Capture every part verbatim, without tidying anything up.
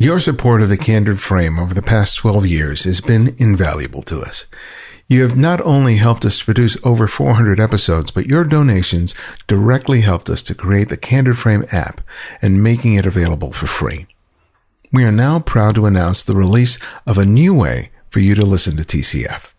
Your support of The Candid Frame over the past twelve years has been invaluable to us. You have not only helped us produce over four hundred episodes, but your donations directly helped us to create the Candid Frame app and making it available for free. We are now proud to announce the release of a new way for you to listen to T C F.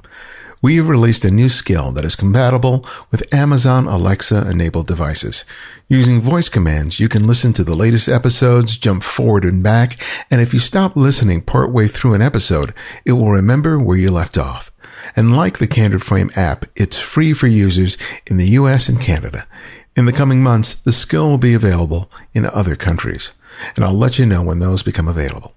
We have released a new skill that is compatible with Amazon Alexa-enabled devices. Using voice commands, you can listen to the latest episodes, jump forward and back, and if you stop listening partway through an episode, it will remember where you left off. And like the Candid Frame app, it's free for users in the U S and Canada. In the coming months, the skill will be available in other countries, and I'll let you know when those become available.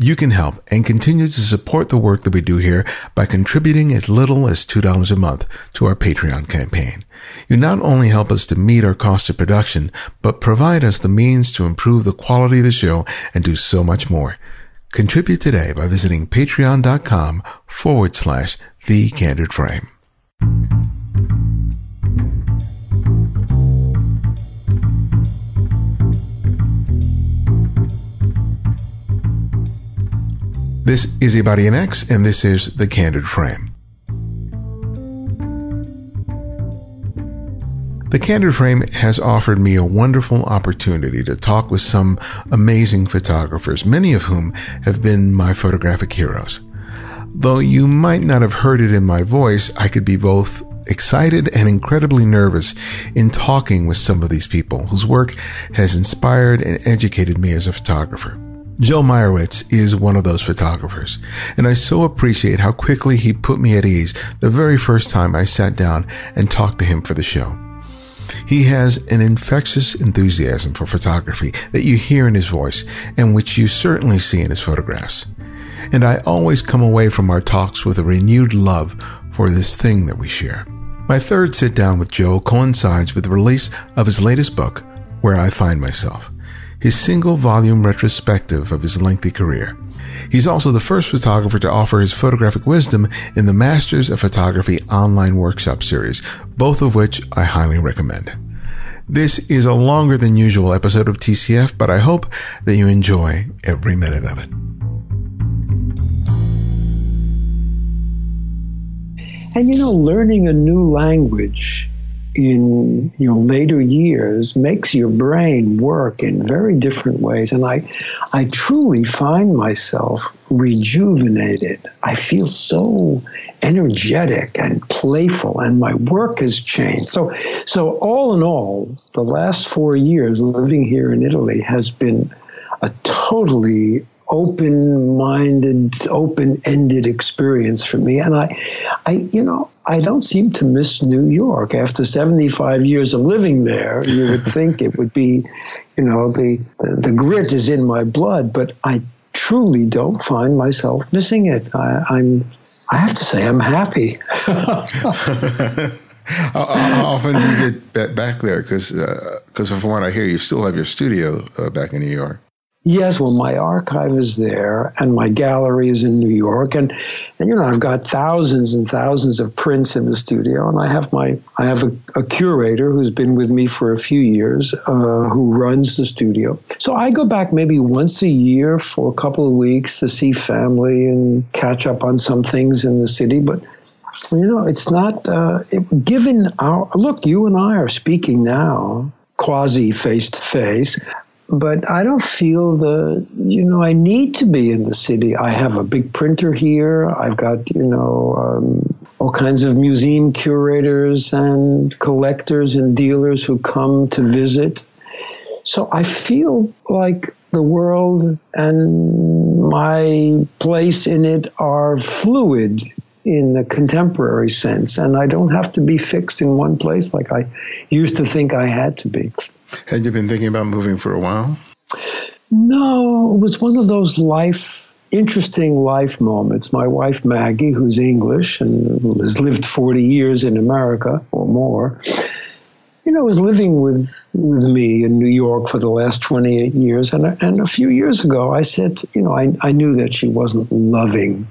You can help and continue to support the work that we do here by contributing as little as two dollars a month to our Patreon campaign. You not only help us to meet our cost of production, but provide us the means to improve the quality of the show and do so much more. Contribute today by visiting patreon.com forward slash The Candid Frame. This is Ibarian X, and this is The Candid Frame. The Candid Frame has offered me a wonderful opportunity to talk with some amazing photographers, many of whom have been my photographic heroes. Though you might not have heard it in my voice, I could be both excited and incredibly nervous in talking with some of these people whose work has inspired and educated me as a photographer. Joel Meyerowitz is one of those photographers, and I so appreciate how quickly he put me at ease the very first time I sat down and talked to him for the show. He has an infectious enthusiasm for photography that you hear in his voice and which you certainly see in his photographs. And I always come away from our talks with a renewed love for this thing that we share. My third sit down with Joel coincides with the release of his latest book, Where I Find Myself, his single-volume retrospective of his lengthy career. He's also the first photographer to offer his photographic wisdom in the Masters of Photography online workshop series, both of which I highly recommend. This is a longer than usual episode of T C F, but I hope that you enjoy every minute of it. And you know, learning a new language in your later years makes your brain work in very different ways. And I I truly find myself rejuvenated. I feel so energetic and playful, and my work has changed. So, so all in all, the last four years living here in Italy has been a totally open-minded, open-ended experience for me. And I, I, you know, I don't seem to miss New York. After seventy-five years of living there, you would think it would be, you know, the, the grit is in my blood, but I truly don't find myself missing it. I, I'm, I have to say I'm happy. How, how often do you get back there? Because uh, from what I hear, you still have your studio uh, back in New York. Yes, well, my archive is there, and my gallery is in New York, and, and you know, I've got thousands and thousands of prints in the studio, and I have my I have a, a curator who's been with me for a few years, uh, who runs the studio. So I go back maybe once a year for a couple of weeks to see family and catch up on some things in the city, but you know, it's not uh, it, given our look. You and I are speaking now, quasi face to face. But I don't feel the, you know, I need to be in the city. I have a big printer here. I've got, you know, um, all kinds of museum curators and collectors and dealers who come to visit. So I feel like the world and my place in it are fluid in the contemporary sense. And I don't have to be fixed in one place like I used to think I had to be. Had you been thinking about moving for a while? No, it was one of those life, interesting life moments. My wife, Maggie, who's English and has lived forty years in America or more, you know, was living with, with me in New York for the last twenty-eight years. And, and a few years ago, I said, you know, I, I knew that she wasn't loving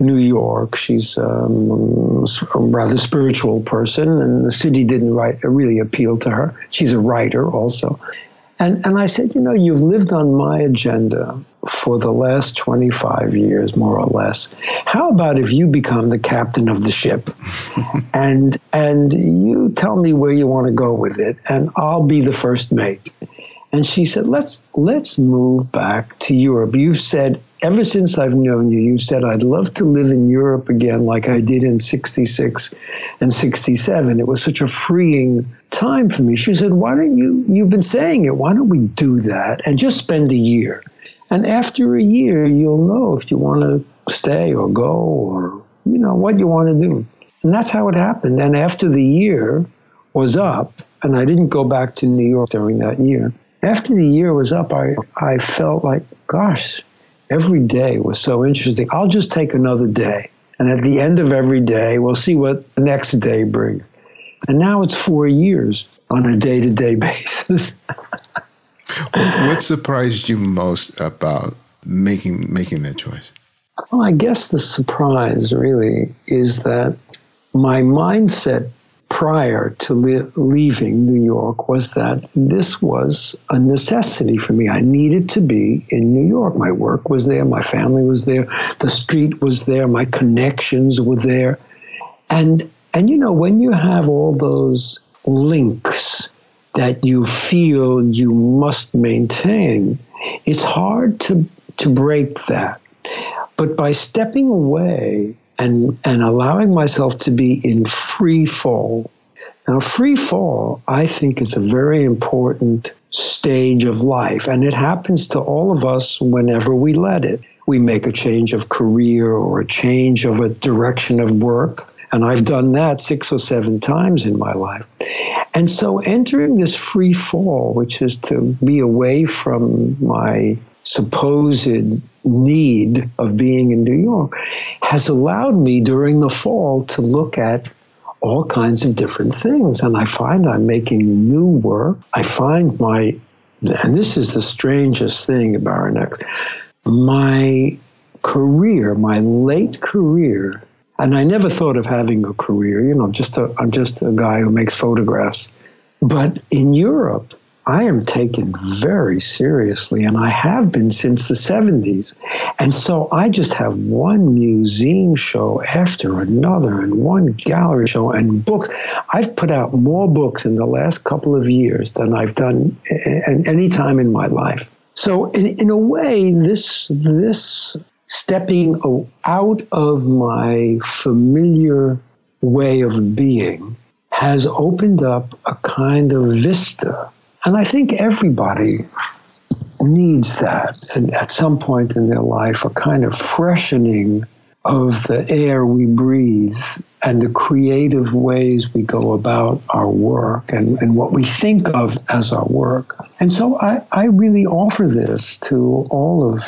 New York. She's um, a rather spiritual person, and the city didn't write, really appeal to her. She's a writer also. And and I said, you know, you've lived on my agenda for the last twenty-five years, more or less. How about if you become the captain of the ship and and you tell me where you want to go with it, and I'll be the first mate? And she said, let's let's move back to Europe. You've said, ever since I've known you, you've said, I'd love to live in Europe again like I did in sixty-six and sixty-seven. It was such a freeing time for me. She said, why don't you, you've been saying it, why don't we do that and just spend a year? And after a year, you'll know if you want to stay or go or, you know, what you want to do. And that's how it happened. And after the year was up, and I didn't go back to New York during that year, after the year was up, I, I felt like, gosh, every day was so interesting. I'll just take another day. And at the end of every day, we'll see what the next day brings. And now it's four years on a day-to-day basis. What surprised you most about making making that choice? Well, I guess the surprise really is that my mindset prior to li- leaving New York was that this was a necessity for me. I needed to be in New York. My work was there. My family was there. The street was there. My connections were there. And, and you know, when you have all those links that you feel you must maintain, it's hard to, to break that. But by stepping away and and allowing myself to be in free fall. Now, free fall, I think, is a very important stage of life, and it happens to all of us whenever we let it. We make a change of career or a change of a direction of work, and I've done that six or seven times in my life. And so entering this free fall, which is to be away from my supposed need of being in New York, has allowed me during the fall to look at all kinds of different things. And I find I'm making new work. I find my, and this is the strangest thing about our next, my career, my late career, and I never thought of having a career, you know, I'm just a, I'm just a guy who makes photographs. But in Europe, I am taken very seriously, and I have been since the seventies. And so I just have one museum show after another and one gallery show and books. I've put out more books in the last couple of years than I've done any time in my life. So in, in a way, this this stepping out of my familiar way of being has opened up a kind of vista. And I think everybody needs that, and at some point in their life, a kind of freshening of the air we breathe and the creative ways we go about our work and, and what we think of as our work. And so I, I really offer this to all of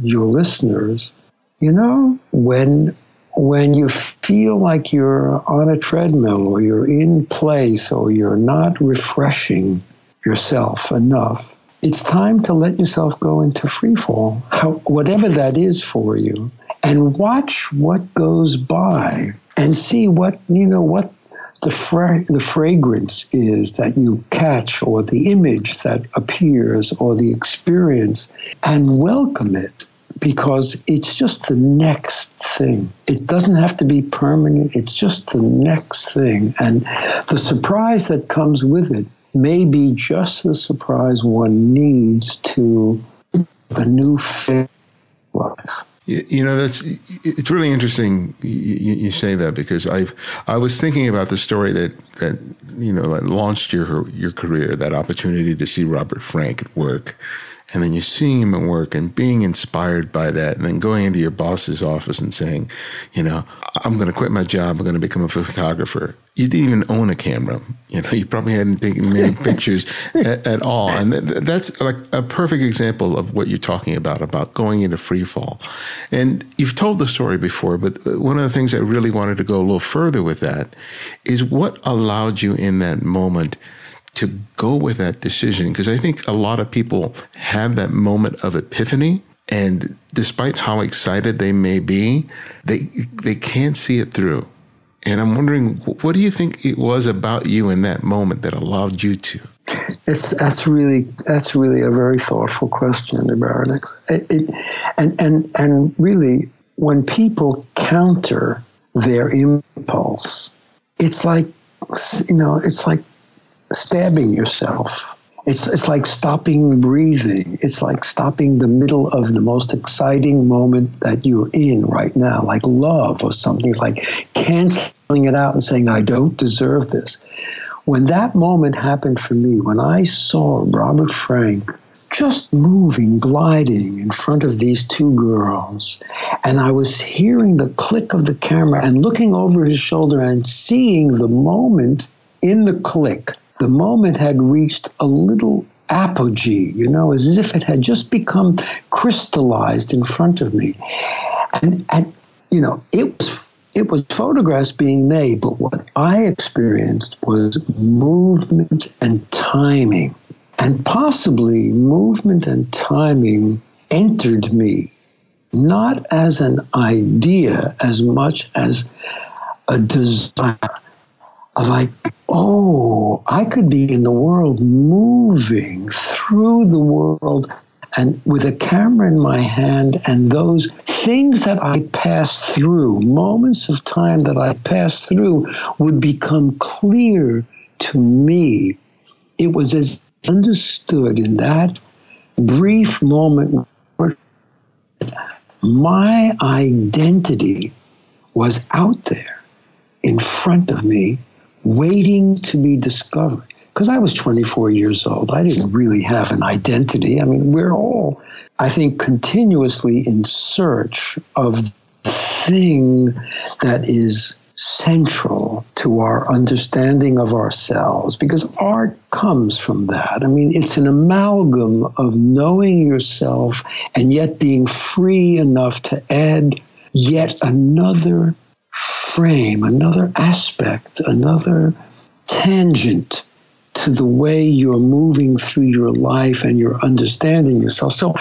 your listeners. You know, when when you feel like you're on a treadmill or you're in place or you're not refreshing yourself enough, it's time to let yourself go into freefall, how, whatever that is for you, and watch what goes by and see what, you know, what the fra- the fragrance is that you catch or the image that appears or the experience, and welcome it, because it's just the next thing. It doesn't have to be permanent. It's just the next thing. And the surprise that comes with it may be just the surprise one needs to a new phase of life. You, you know, that's it's really interesting. You, you say that because I've I was thinking about the story that, that you know that launched your your career, that opportunity to see Robert Frank at work, and then you seeing him at work and being inspired by that, and then going into your boss's office and saying, you know, I'm going to quit my job. I'm going to become a photographer. You didn't even own a camera. You know, you probably hadn't taken many pictures at, at all. And th- that's like a perfect example of what you're talking about, about going into free fall. And you've told the story before, but one of the things I really wanted to go a little further with that is what allowed you in that moment to go with that decision. Because I think a lot of people have that moment of epiphany, and despite how excited they may be, they they can't see it through. And I'm wondering, what do you think it was about you in that moment that allowed you to? It's that's really that's really a very thoughtful question about it. It, it, and and and really, when people counter their impulse, it's like you know, it's like stabbing yourself. It's it's like stopping breathing. It's like stopping the middle of the most exciting moment that you're in right now, like love or something. It's like canceling it out and saying, I don't deserve this. When that moment happened for me, when I saw Robert Frank just moving, gliding in front of these two girls, and I was hearing the click of the camera and looking over his shoulder and seeing the moment in the click, the moment had reached a little apogee, you know, as if it had just become crystallized in front of me. And, and you know, it was it was photographs being made, but what I experienced was movement and timing. And possibly movement and timing entered me, not as an idea as much as a desire of like, oh, I could be in the world, moving through the world, and with a camera in my hand, and those things that I pass through, moments of time that I pass through, would become clear to me. It was as understood in that brief moment, my identity was out there in front of me, waiting to be discovered. Because I was twenty-four years old. I didn't really have an identity. I mean, we're all, I think, continuously in search of the thing that is central to our understanding of ourselves, because art comes from that. I mean, it's an amalgam of knowing yourself and yet being free enough to add yet another frame, another aspect, another tangent to the way you're moving through your life and you're understanding yourself. So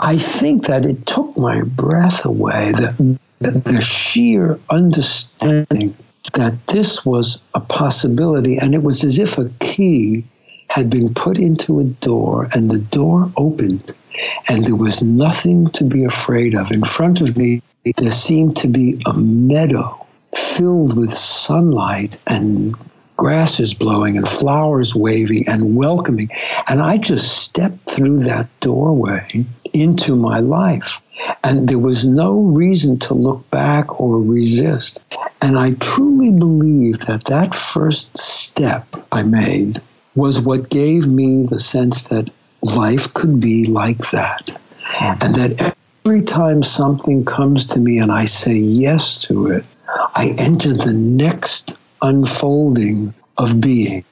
I think that it took my breath away, the, the, the sheer understanding that this was a possibility, and it was as if a key had been put into a door, and the door opened, and there was nothing to be afraid of. In front of me, there seemed to be a meadow filled with sunlight and grasses blowing and flowers waving and welcoming. And I just stepped through that doorway into my life. And there was no reason to look back or resist. And I truly believe that that first step I made was what gave me the sense that life could be like that. And that every time something comes to me and I say yes to it, I enter the next unfolding of being.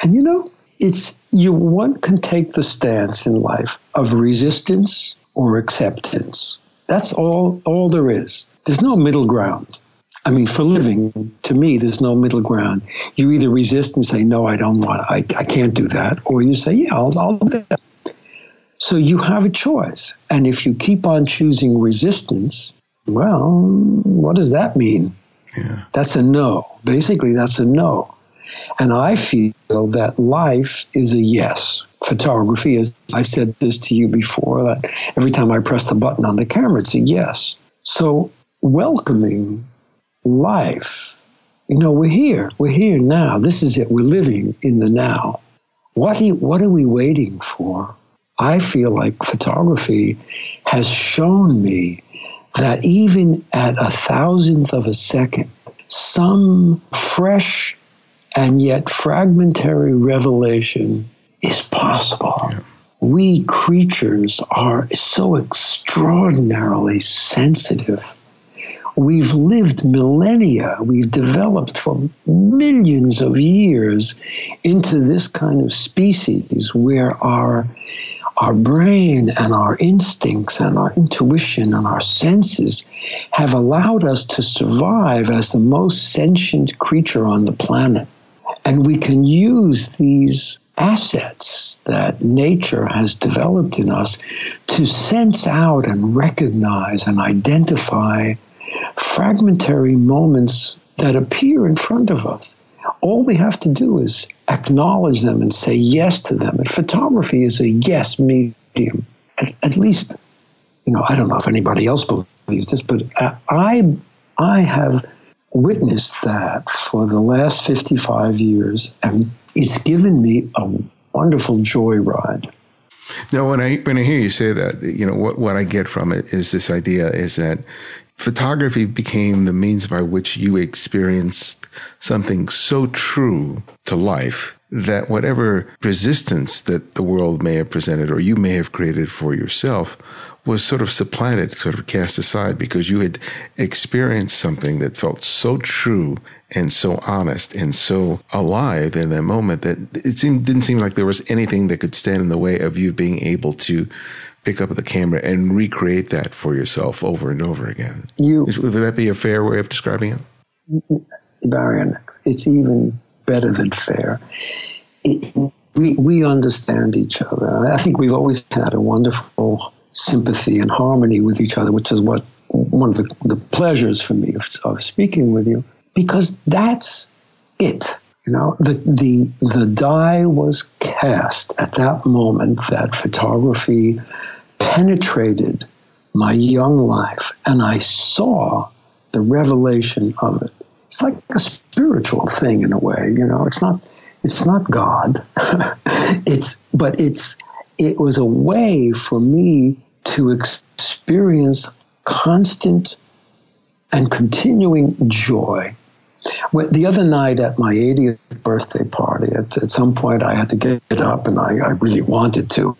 And you know, it's you. One can take the stance in life of resistance or acceptance. That's all, all there is. There's no middle ground. I mean, for living, to me, there's no middle ground. You either resist and say, no, I don't want it, I, I can't do that. Or you say, yeah, I'll, I'll do that. So you have a choice. And if you keep on choosing resistance, well, what does that mean? Yeah. That's a no. Basically, that's a no. And I feel that life is a yes. Photography is, I've said this to you before, that every time I press the button on the camera, it's a yes. So welcoming life, you know, we're here. We're here now. This is it. We're living in the now. What are, what are we waiting for? I feel like photography has shown me that even at a thousandth of a second, some fresh and yet fragmentary revelation is possible. Yeah. We creatures are so extraordinarily sensitive. We've lived millennia. We've developed for millions of years into this kind of species where our Our brain and our instincts and our intuition and our senses have allowed us to survive as the most sentient creature on the planet. And we can use these assets that nature has developed in us to sense out and recognize and identify fragmentary moments that appear in front of us. All we have to do is acknowledge them and say yes to them. And photography is a yes medium. At, at least, you know, I don't know if anybody else believes this, but uh, I, I have witnessed that for the last fifty-five years, and it's given me a wonderful joy ride. Now, when I when I hear you say that, you know, what, what I get from it is this idea is that photography became the means by which you experienced something so true to life that whatever resistance that the world may have presented or you may have created for yourself was sort of supplanted, sort of cast aside, because you had experienced something that felt so true and so honest and so alive in that moment that it seemed, didn't seem like there was anything that could stand in the way of you being able to pick up the camera and recreate that for yourself over and over again. You, Is, would that be a fair way of describing it? Marion, it's even better than fair. It, we, we understand each other. I think we've always had a wonderful sympathy and harmony with each other, which is what one of the, the pleasures for me of, of speaking with you, because that's it. You know, the, the the die was cast at that moment that photography penetrated my young life, and I saw the revelation of it. It's like a spiritual thing in a way. You know, it's not it's not God. it's but it's. It was a way for me to experience constant and continuing joy. The other night at my eightieth birthday party, at, at some point I had to get up, and I, I really wanted to,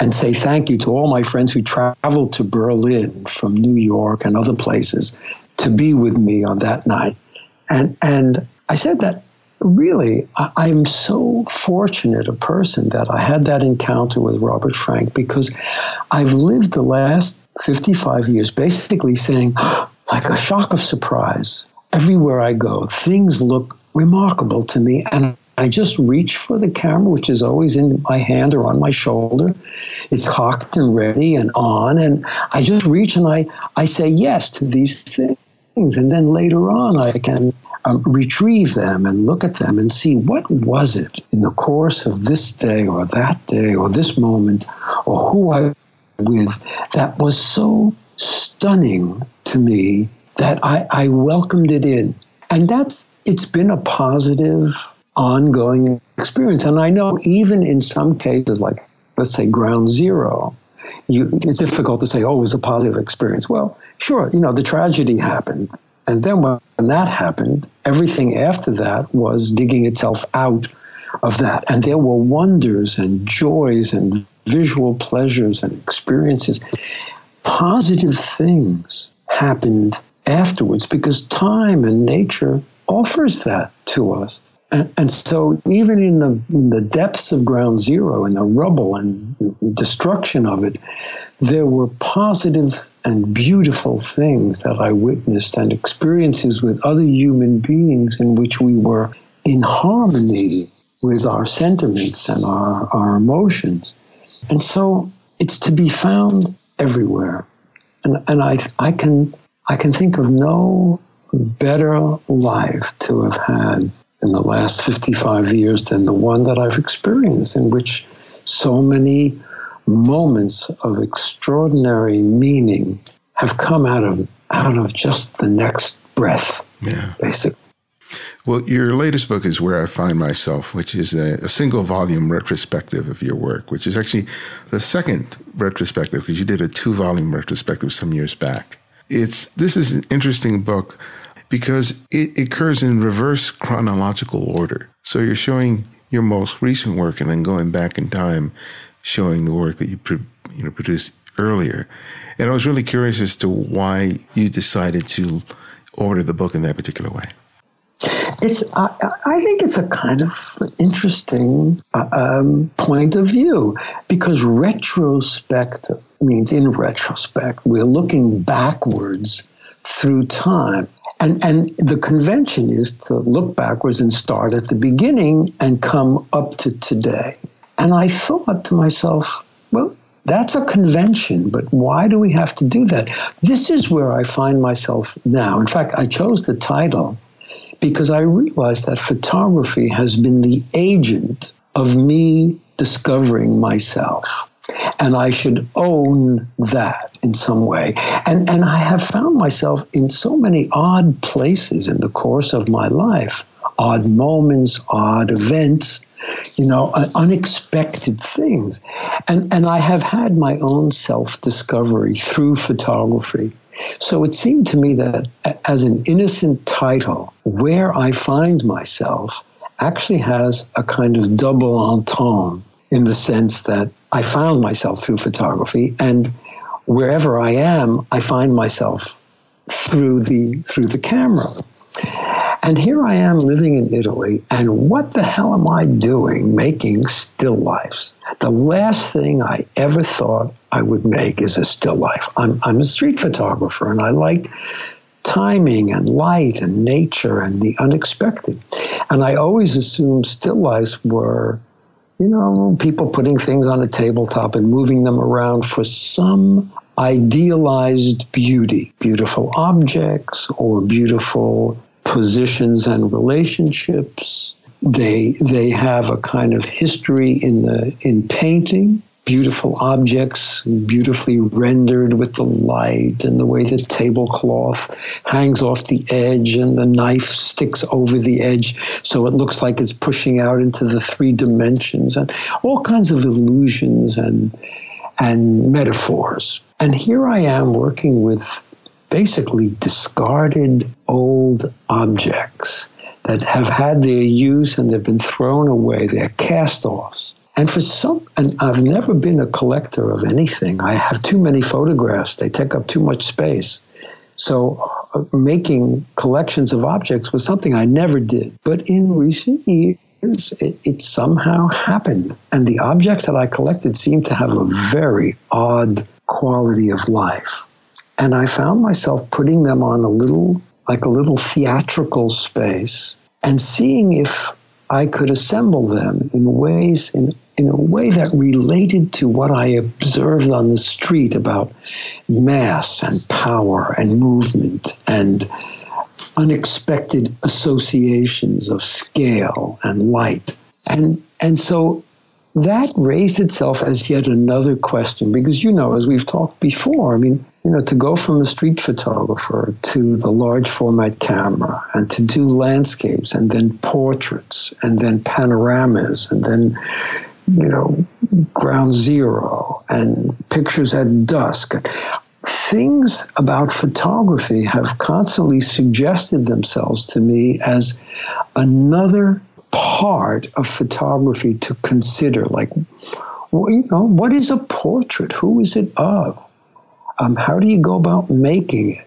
and say thank you to all my friends who traveled to Berlin from New York and other places to be with me on that night. And, and I said that, really, I'm so fortunate a person that I had that encounter with Robert Frank, because I've lived the last fifty-five years basically saying, like a shock of surprise, everywhere I go, things look remarkable to me. And I just reach for the camera, which is always in my hand or on my shoulder. It's cocked and ready and on. And I just reach and I, I say yes to these things. And then later on, I can um, retrieve them and look at them and see what was it in the course of this day or that day or this moment or who I was with that was so stunning to me that I, I welcomed it in. And that's, it's been a positive, ongoing experience. And I know even in some cases, like, let's say, Ground Zero, You, it's difficult to say, oh, it was a positive experience. Well, sure, you know, the tragedy happened. And then when that happened, everything after that was digging itself out of that. And there were wonders and joys and visual pleasures and experiences. Positive things happened afterwards because time and nature offers that to us. And, and so even in the, in the depths of Ground Zero and the rubble and destruction of it, there were positive and beautiful things that I witnessed and experiences with other human beings in which we were in harmony with our sentiments and our, our emotions. And so it's to be found everywhere. And, and I, I can, I can think of no better life to have had in the last fifty-five years than the one that I've experienced, in which so many moments of extraordinary meaning have come out of out of just the next breath, yeah. basically. Well, your latest book is Where I Find Myself, which is a, a single-volume retrospective of your work, which is actually the second retrospective, because you did a two-volume retrospective some years back. It's This is an interesting book, because it occurs in reverse chronological order. So you're showing your most recent work and then going back in time, showing the work that you, you know, produced earlier. And I was really curious as to why you decided to order the book in that particular way. It's I, I think it's a kind of interesting um, point of view, because retrospective means in retrospect. We're looking backwards through time. And and the convention is to look backwards and start at the beginning and come up to today. And I thought to myself, well, that's a convention, but why do we have to do that? This is where I find myself now. In fact, I chose the title because I realized that photography has been the agent of me discovering myself. And I should own that in some way. And and I have found myself in so many odd places in the course of my life, odd moments, odd events, you know, unexpected things. And, and I have had my own self-discovery through photography. So it seemed to me that as an innocent title, Where I Find Myself actually has a kind of double entendre in the sense that I found myself through photography, and wherever I am, I find myself through the through the camera. And here I am living in Italy, and what the hell am I doing making still lifes? The last thing I ever thought I would make is a still life. I'm I'm a street photographer, and I like timing and light and nature and the unexpected. And I always assumed still lifes were, you know, people putting things on a tabletop and moving them around for some idealized beauty, beautiful objects or beautiful positions and relationships. They they have a kind of history in the in painting. Beautiful objects, beautifully rendered with the light and the way the tablecloth hangs off the edge and the knife sticks over the edge so it looks like it's pushing out into the three dimensions, and all kinds of illusions and and metaphors. And here I am working with basically discarded old objects that have had their use and they've been thrown away, they're cast-offs. And for some, and I've never been a collector of anything. I have too many photographs. They take up too much space. So uh, making collections of objects was something I never did. But in recent years, it, it somehow happened. And the objects that I collected seemed to have a very odd quality of life. And I found myself putting them on a little, like a little theatrical space and seeing if I could assemble them in ways, in, in a way that related to what I observed on the street about mass and power and movement and unexpected associations of scale and light. And, and so that raised itself as yet another question, because, you know, as we've talked before, I mean, you know, to go from a street photographer to the large format camera and to do landscapes and then portraits and then panoramas and then, you know, Ground Zero and pictures at dusk. Things about photography have constantly suggested themselves to me as another part of photography to consider. Like, well, you know, what is a portrait? Who is it of? Um, how do you go about making it?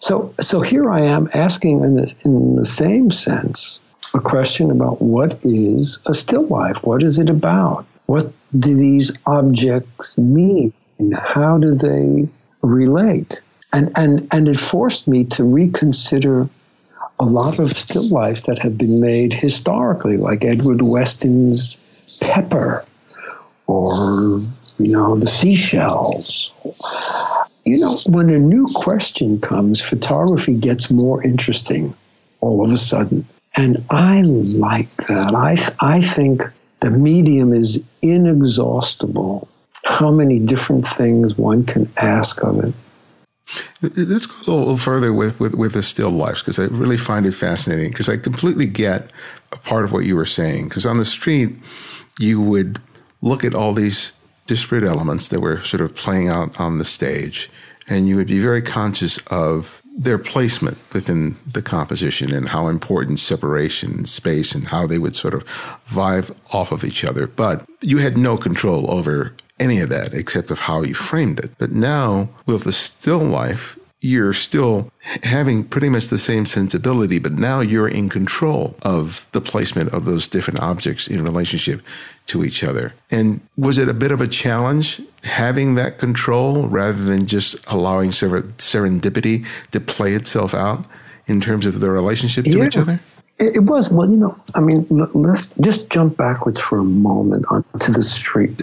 So so here I am asking in, this, in the same sense a question about what is a still life? What is it about? What do these objects mean? How do they relate? And, and, and it forced me to reconsider a lot of still lifes that have been made historically, like Edward Weston's Pepper or, you know, the seashells. You know, when a new question comes, photography gets more interesting all of a sudden. And I like that. I I think the medium is inexhaustible, how many different things one can ask of it. Let's go a little further with, with, with the still lifes, because I really find it fascinating, because I completely get a part of what you were saying. Because on the street, you would look at all these disparate elements that were sort of playing out on the stage, and you would be very conscious of their placement within the composition and how important separation and space and how they would sort of vibe off of each other. But you had no control over any of that except of how you framed it. But now with the still life, you're still having pretty much the same sensibility, but now you're in control of the placement of those different objects in relationship to each other. And was it a bit of a challenge having that control rather than just allowing serendipity to play itself out in terms of the relationship to yeah, each other? It was, well, you know, I mean, let's just jump backwards for a moment onto the street.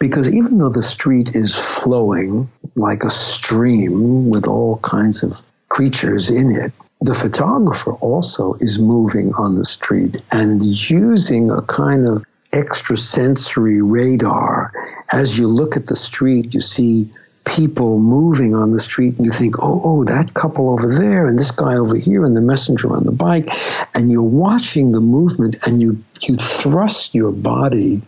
Because even though the street is flowing like a stream with all kinds of creatures in it, the photographer also is moving on the street and using a kind of extrasensory radar. As you look at the street, you see people moving on the street, and you think, oh, oh, that couple over there, and this guy over here, and the messenger on the bike, and you're watching the movement, and you, you thrust your body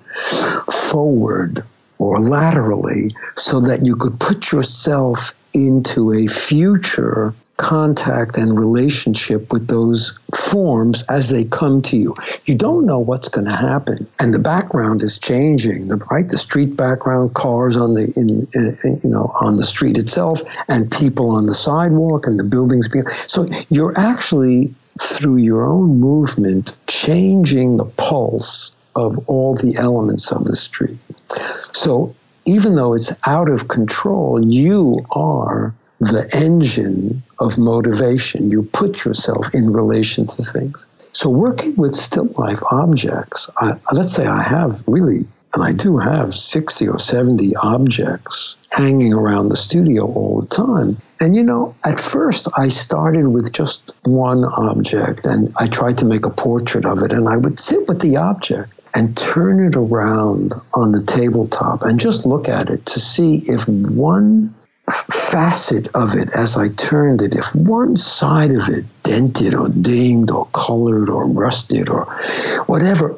forward or laterally so that you could put yourself into a future contact and relationship with those forms as they come to you. You don't know what's going to happen, and the background is changing, right? The street background, cars on the in, in you know on the street itself, and people on the sidewalk, and the buildings being. So you're actually through your own movement changing the pulse of all the elements of the street. So even though it's out of control, you are the engine of motivation. You put yourself in relation to things. So working with still life objects, I, let's say I have really, and I do have sixty or seventy objects hanging around the studio all the time. And, you know, at first I started with just one object, and I tried to make a portrait of it, and I would sit with the object and turn it around on the tabletop and just look at it to see if one facet of it, as I turned it, if one side of it dented or dinged or colored or rusted or whatever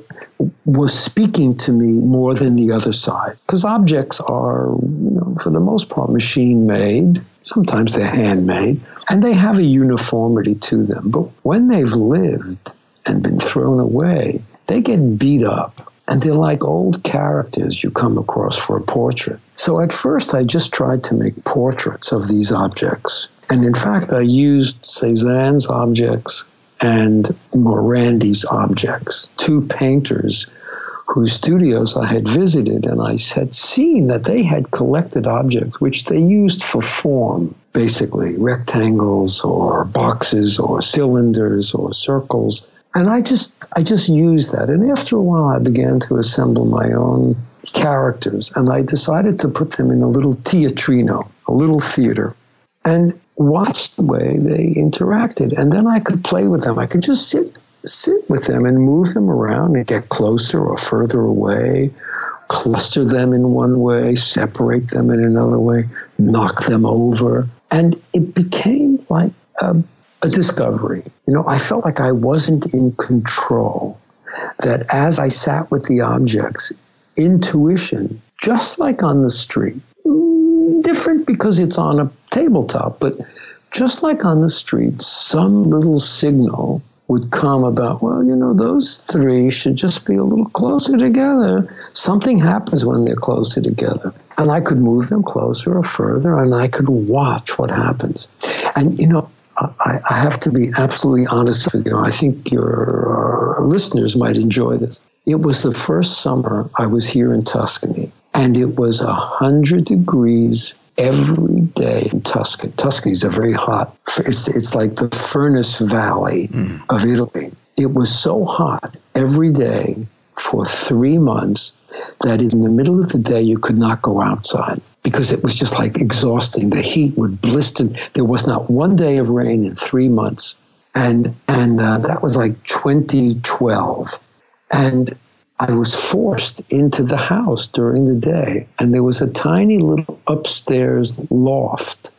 was speaking to me more than the other side. Because objects are, you know, for the most part, machine-made. Sometimes they're handmade, and they have a uniformity to them. But when they've lived and been thrown away, they get beat up. And they're like old characters you come across for a portrait. So at first, I just tried to make portraits of these objects. And in fact, I used Cézanne's objects and Morandi's objects, two painters whose studios I had visited, and I had seen that they had collected objects which they used for form, basically rectangles or boxes or cylinders or circles. And I just I just used that. And after a while, I began to assemble my own characters. And I decided to put them in a little teatrino, a little theater, and watch the way they interacted. And then I could play with them. I could just sit sit with them and move them around and get closer or further away, cluster them in one way, separate them in another way, knock them over. And it became like a A discovery. You know, I felt like I wasn't in control, that as I sat with the objects, intuition, just like on the street, different because it's on a tabletop, but just like on the street, some little signal would come about, well, you know, those three should just be a little closer together. Something happens when they're closer together. And I could move them closer or further, and I could watch what happens. And, you know, I, I have to be absolutely honest with you. I think your listeners might enjoy this. It was the first summer I was here in Tuscany, and it was one hundred degrees every day in Tuscany. Tuscany is a very hot, it's, it's like the furnace valley mm. of Italy. It was so hot every day for three months that in the middle of the day you could not go outside, because it was just like exhausting. The heat would blister. There was not one day of rain in three months. And and uh, that was like twenty twelve. And I was forced into the house during the day. And there was a tiny little upstairs loft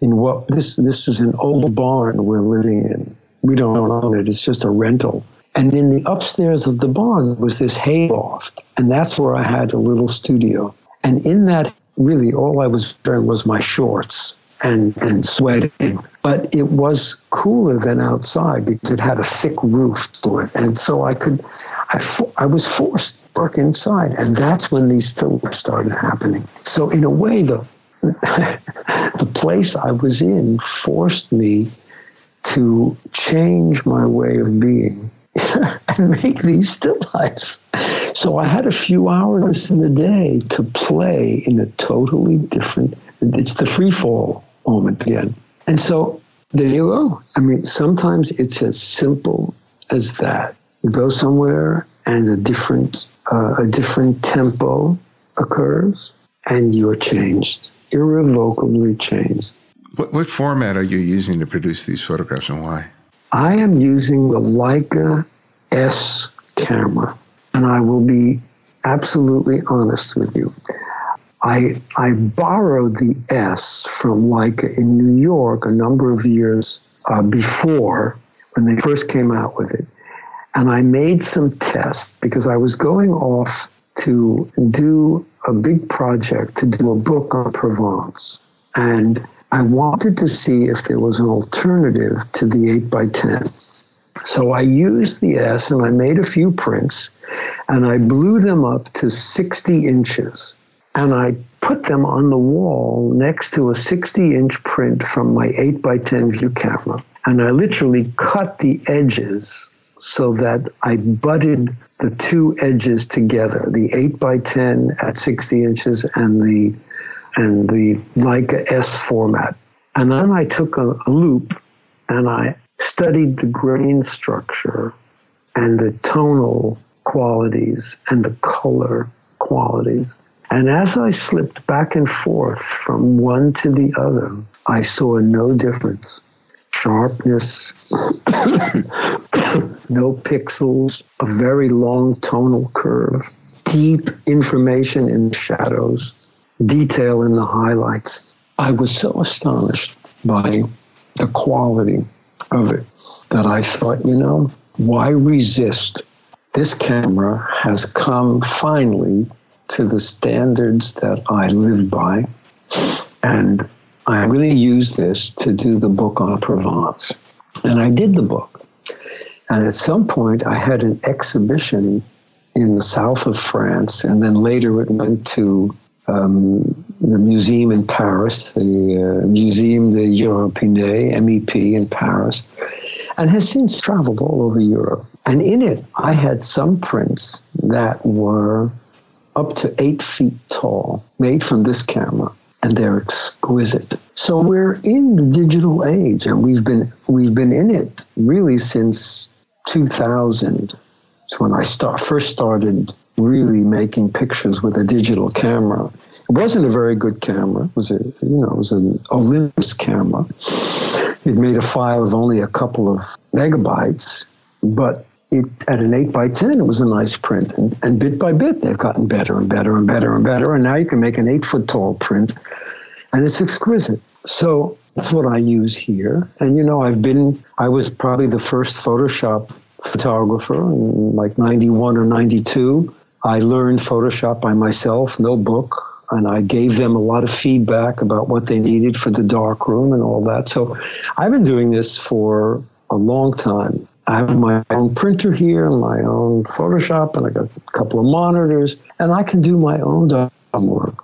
in what, this, this is an old barn we're living in. We don't own it, it's just a rental. And in the upstairs of the barn was this hay loft. And that's where I had a little studio. And in that, really, all I was wearing was my shorts and, and sweating. But it was cooler than outside because it had a thick roof to it. And so I could, I, fo- I was forced to work inside. And that's when these still started happening. So in a way, the, the place I was in forced me to change my way of being and make these still lifes. So I had a few hours in the day to play in a totally different, it's the free fall moment again. And so there you go. I mean, sometimes it's as simple as that. You go somewhere and a different, uh, a different tempo occurs and you're changed, irrevocably changed. What, what format are you using to produce these photographs and why? I am using the Leica S camera, and I will be absolutely honest with you. I I borrowed the S from Leica in New York a number of years uh, before, when they first came out with it. And I made some tests because I was going off to do a big project, to do a book on Provence. And I wanted to see if there was an alternative to the eight by ten. So I used the S and I made a few prints and I blew them up to sixty inches. And I put them on the wall next to a sixty inch print from my eight by ten view camera. And I literally cut the edges so that I butted the two edges together, the eight by ten at sixty inches and the and the Leica S format. And then I took a, a loop and I studied the grain structure and the tonal qualities and the color qualities. And as I slipped back and forth from one to the other, I saw no difference. Sharpness, no pixels, a very long tonal curve, deep information in the shadows, detail in the highlights. I was so astonished by the quality of it that I thought, you know, why resist? This camera has come finally to the standards that I live by, and I'm going to use this to do the book on Provence. And I did the book. And at some point, I had an exhibition in the south of France, and then later it went to um, the museum in Paris, the uh, Museum de Européenne, M E P in Paris, and has since traveled all over Europe. And in it, I had some prints that were up to eight feet tall, made from this camera, and they're exquisite. So we're in the digital age, and we've been we've been in it really since two thousand. It's when I start, first started really making pictures with a digital camera. It wasn't a very good camera. It was a you know it was an Olympus camera. It made a file of only a couple of megabytes, but It, at an eight by ten, it was a nice print. And, and bit by bit, they've gotten better and better and better and better. And now you can make an eight-foot-tall print, and it's exquisite. So that's what I use here. And, you know, I've been – I was probably the first Photoshop photographer in like ninety-one or ninety-two. I learned Photoshop by myself, no book. And I gave them a lot of feedback about what they needed for the darkroom and all that. So I've been doing this for a long time. I have my own printer here, my own Photoshop, and I got a couple of monitors, and I can do my own work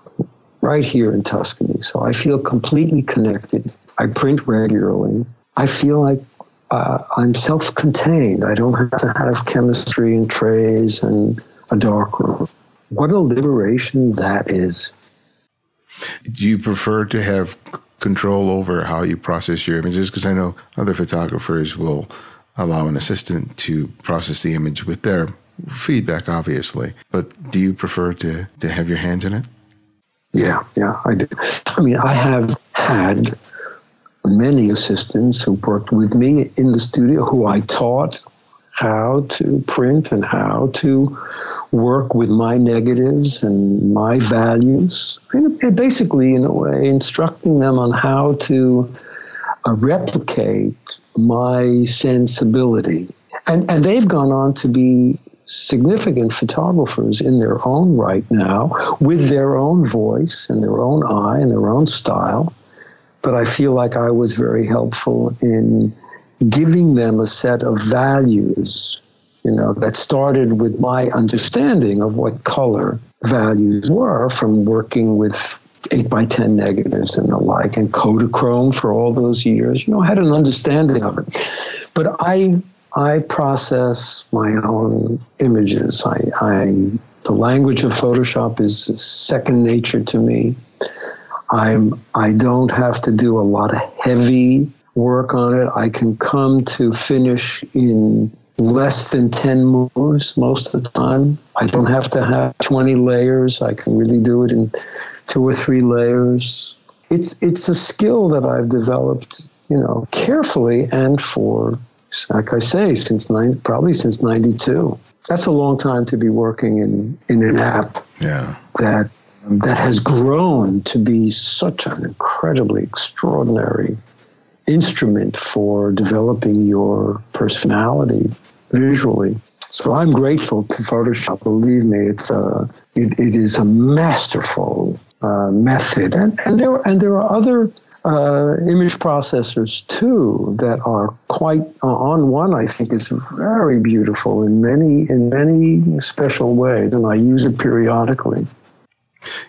right here in Tuscany. So I feel completely connected. I print regularly. I feel like uh, I'm self-contained. I don't have to have chemistry and trays and a darkroom. What a liberation that is. Do you prefer to have control over how you process your images? Because I know other photographers will allow an assistant to process the image with their feedback, obviously. But do you prefer to, to have your hands in it? Yeah, yeah, I do. I mean, I have had many assistants who worked with me in the studio who I taught how to print and how to work with my negatives and my values. And basically, in a way, instructing them on how to uh, replicate my sensibility. And and they've gone on to be significant photographers in their own right now, with their own voice and their own eye and their own style. But I feel like I was very helpful in giving them a set of values, you know, that started with my understanding of what color values were from working with eight by ten negatives and the like, and Kodachrome for all those years. You know, I had an understanding of it. But I I process my own images. I, I the language of Photoshop is second nature to me. I'm I don't have to do a lot of heavy work on it. I can come to finish in less than ten moves most of the time. I don't have to have twenty layers. I can really do it in two or three layers. It's it's a skill that I've developed, you know, carefully and for like I say, since nine, probably since ninety-two. That's a long time to be working in, in an app yeah. that that has grown to be such an incredibly extraordinary instrument for developing your personality visually. So I'm grateful to Photoshop. Believe me, it's a it, it is a masterful uh, method, and and there and there are other uh, image processors too that are quite uh, on one. I think is very beautiful in many in many special ways, and I use it periodically.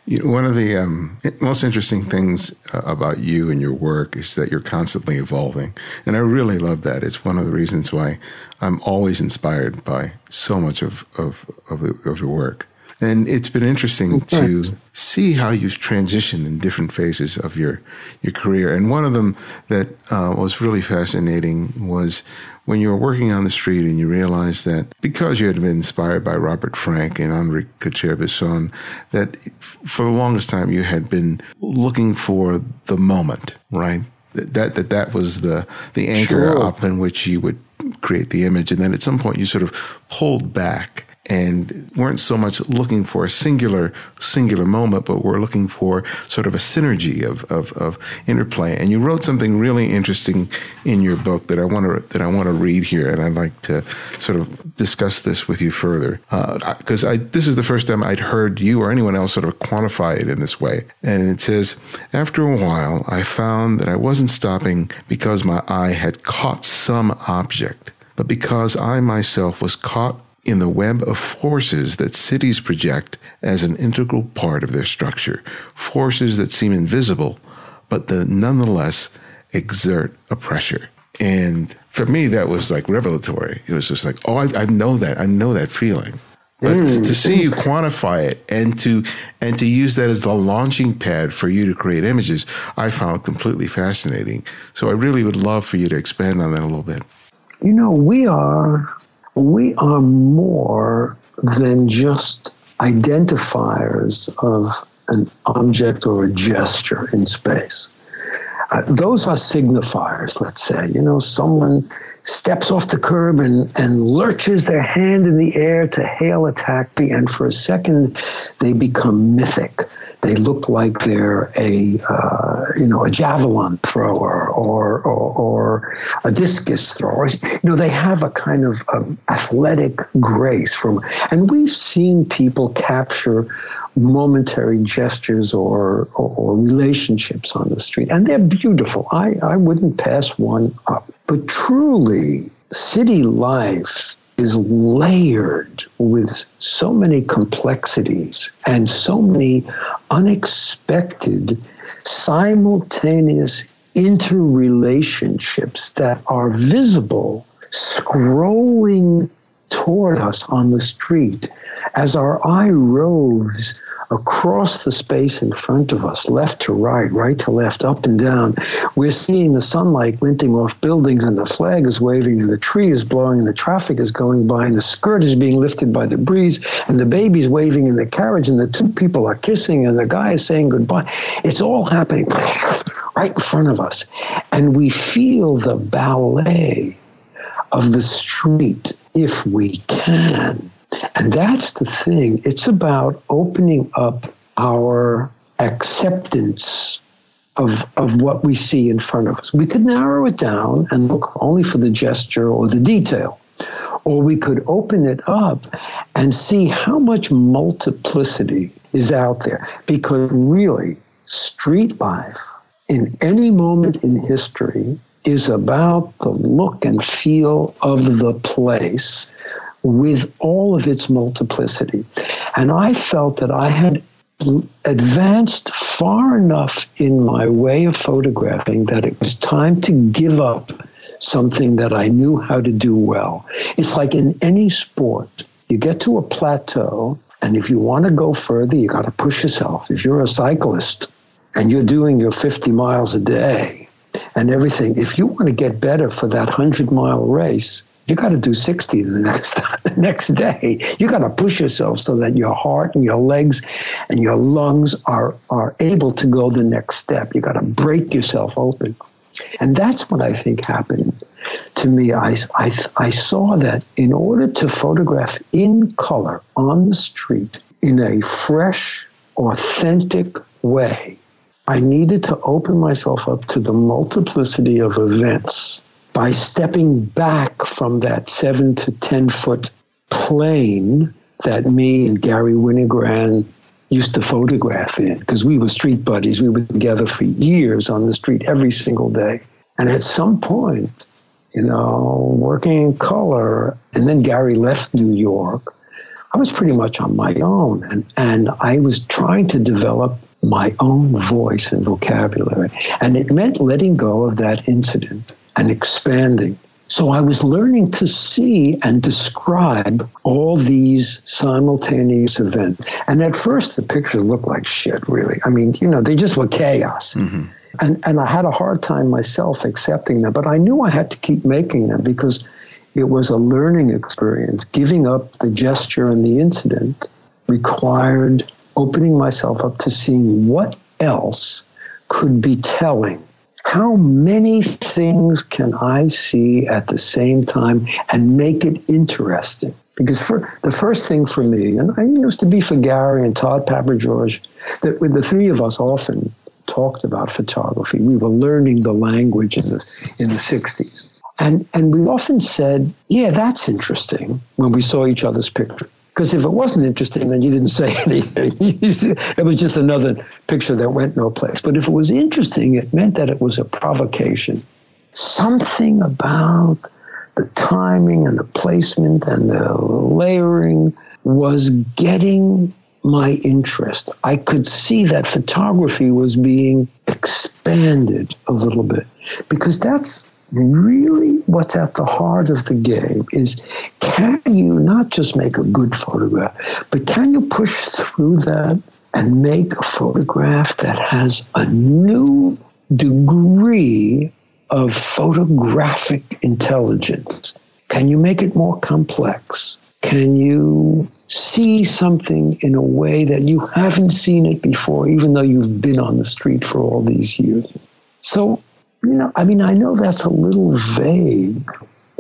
You know, one of the um, most interesting things uh, about you and your work is that you're constantly evolving. And I really love that. It's one of the reasons why I'm always inspired by so much of, of, of, the, of your work. And it's been interesting to see how you've transitioned in different phases of your, your career. And one of them that uh, was really fascinating was when you were working on the street and you realized that because you had been inspired by Robert Frank and Henri Cartier-Bresson, that for the longest time you had been looking for the moment, right? That that that, that was the, the anchor sure. up in which you would create the image. And then at some point you sort of pulled back and weren't so much looking for a singular singular moment, but were looking for sort of a synergy of, of of interplay. And you wrote something really interesting in your book that I want to that I want to read here, and I'd like to sort of discuss this with you further because uh, I this is the first time I'd heard you or anyone else sort of quantify it in this way. And it says, after a while, I found that I wasn't stopping because my eye had caught some object, but because I myself was caught in the web of forces that cities project as an integral part of their structure, forces that seem invisible, but that nonetheless exert a pressure. And for me, that was like revelatory. It was just like, oh, I, I know that. I know that feeling. But mm. to see you quantify it and to and to use that as the launching pad for you to create images, I found completely fascinating. So I really would love for you to expand on that a little bit. You know, we are... We are more than just identifiers of an object or a gesture in space. Uh, those are signifiers, let's say. You know, someone steps off the curb and, and lurches their hand in the air to hail a taxi, and for a second they become mythic. They look like they're a uh, you know a javelin thrower or, or or a discus thrower. You know, they have a kind of um, athletic grace from, and we've seen people capture momentary gestures or, or or relationships on the street, and they're beautiful. I I wouldn't pass one up. But truly, city life is layered with so many complexities and so many unexpected, simultaneous interrelationships that are visible, scrolling toward us on the street as our eye roves across the space in front of us, left to right, right to left, up and down. We're seeing the sunlight glinting off buildings, and the flag is waving, and the tree is blowing, and the traffic is going by, and the skirt is being lifted by the breeze, and the baby's waving in the carriage, and the two people are kissing, and the guy is saying goodbye. It's all happening right in front of us. And we feel the ballet of the street if we can. And that's the thing. It's about opening up our acceptance of of what we see in front of us. We could narrow it down and look only for the gesture or the detail, or we could open it up and see how much multiplicity is out there. Because really, street life in any moment in history is about the look and feel of the place with all of its multiplicity. And I felt that I had advanced far enough in my way of photographing that it was time to give up something that I knew how to do well. It's like in any sport, you get to a plateau, and if you want to go further, you got to push yourself. If you're a cyclist and you're doing your fifty miles a day and everything, if you want to get better for that hundred-mile race, you got to do sixty the next the next day. You got to push yourself so that your heart and your legs and your lungs are are able to go the next step. You got to break yourself open. And that's what I think happened to me, I, I, I saw that in order to photograph in color on the street in a fresh, authentic way, I needed to open myself up to the multiplicity of events by stepping back from that seven to ten foot plane that me and Gary Winogrand used to photograph in, because we were street buddies. We were together for years on the street every single day. And at some point, you know, working in color, and then Gary left New York, I was pretty much on my own. And, and I was trying to develop my own voice and vocabulary. And it meant letting go of that incident and expanding. So I was learning to see and describe all these simultaneous events. And at first, the pictures looked like shit, really. I mean, you know, they just were chaos. Mm-hmm. And and I had a hard time myself accepting them. But I knew I had to keep making them because it was a learning experience. Giving up the gesture and the incident required opening myself up to seeing what else could be telling. How many things can I see at the same time and make it interesting? Because for, the first thing for me, and I used to be for Gary and Todd Papageorge, that with the three of us often talked about photography. We were learning the language in the in the sixties. And, and we often said, yeah, that's interesting when we saw each other's picture. Because if it wasn't interesting, then you didn't say anything. It was just another picture that went no place. But if it was interesting, it meant that it was a provocation. Something about the timing and the placement and the layering was getting my interest. I could see that photography was being expanded a little bit, because that's really what's at the heart of the game is, can you not just make a good photograph, but can you push through that and make a photograph that has a new degree of photographic intelligence? Can you make it more complex? Can you see something in a way that you haven't seen it before, even though you've been on the street for all these years? So, you know, I mean, I know that's a little vague,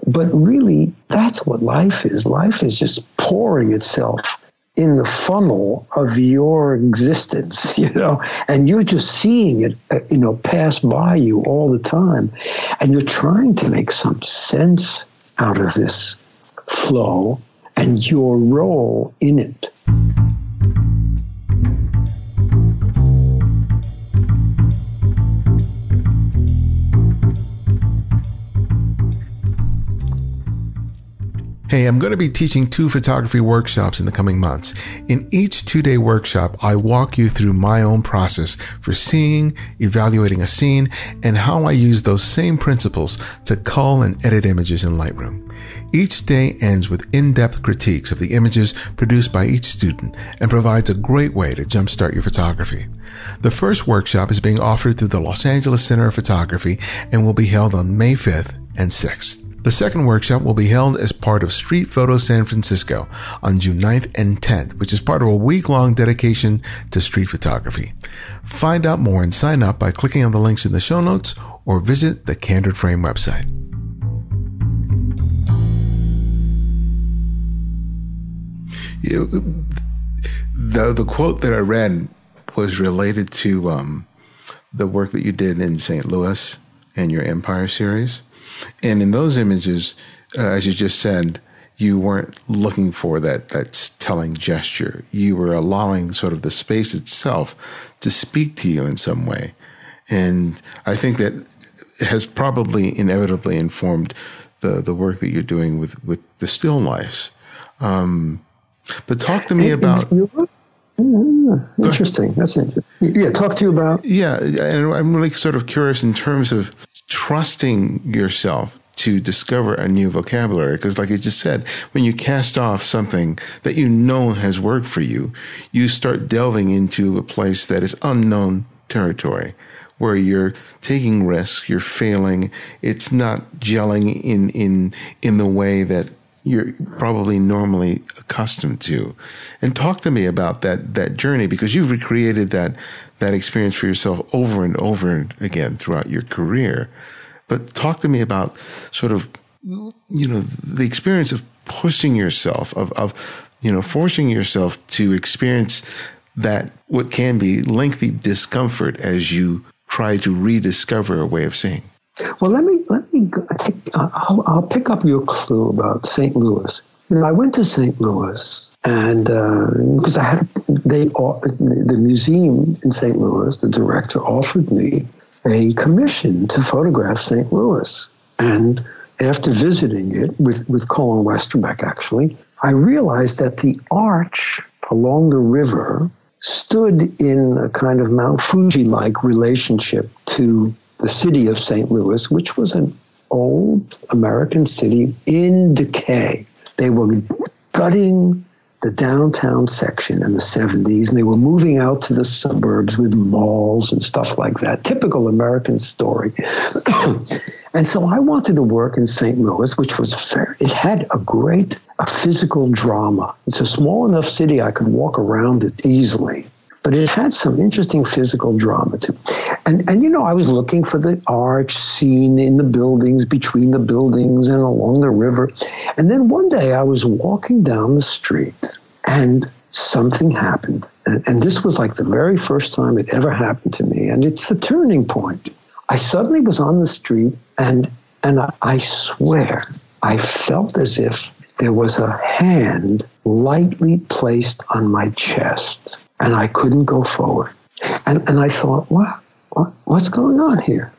but really that's what life is. Life is just pouring itself in the funnel of your existence, you know, and you're just seeing it, you know, pass by you all the time. And you're trying to make some sense out of this flow and your role in it. Hey, I'm going to be teaching two photography workshops in the coming months. In each two-day workshop, I walk you through my own process for seeing, evaluating a scene, and how I use those same principles to cull and edit images in Lightroom. Each day ends with in-depth critiques of the images produced by each student and provides a great way to jumpstart your photography. The first workshop is being offered through the Los Angeles Center of Photography and will be held on May fifth and sixth. The second workshop will be held as part of Street Photo San Francisco on June ninth and tenth, which is part of a week-long dedication to street photography. Find out more and sign up by clicking on the links in the show notes or visit the Candid Frame website. You, the, the quote that I read was related to um, the work that you did in Saint Louis and your Empire series. And in those images, uh, as you just said, you weren't looking for that that telling gesture. You were allowing sort of the space itself to speak to you in some way. And I think that has probably inevitably informed the, the work that you're doing with, with the still lifes. Um, but talk to me about... Interesting. That's interesting. Yeah, talk to you about... Yeah, and I'm really sort of curious in terms of trusting yourself to discover a new vocabulary, because like you just said, when you cast off something that you know has worked for you, you start delving into a place that is unknown territory, where you're taking risks, you're failing, it's not gelling in in in the way that you're probably normally accustomed to. And talk to me about that that journey, because you've recreated that that experience for yourself over and over again throughout your career. But talk to me about sort of you know, the experience of pushing yourself, of, of, you know, forcing yourself to experience that what can be lengthy discomfort as you try to rediscover a way of seeing. Well, let me let me go, take, I'll, I'll pick up your clue about Saint Louis. You know, I went to Saint Louis, and because uh, I had they the museum in Saint Louis, the director offered me a commission to photograph Saint Louis, and after visiting it with with Colin Westerbeck, actually, I realized that the arch along the river stood in a kind of Mount Fuji-like relationship to the city of Saint Louis, which was an old American city in decay. They were gutting the downtown section in the seventies, and they were moving out to the suburbs with malls and stuff like that. Typical American story. And so I wanted to work in Saint Louis, which was fair. It had a great a physical drama. It's a small enough city I could walk around it easily, but it had some interesting physical drama too. And, and you know, I was looking for the arch seen in the buildings, between the buildings and along the river. And then one day I was walking down the street and something happened. And, and this was like the very first time it ever happened to me. And it's the turning point. I suddenly was on the street, and and I, I swear, I felt as if there was a hand lightly placed on my chest, and I couldn't go forward. And and I thought, wow, what, what's going on here?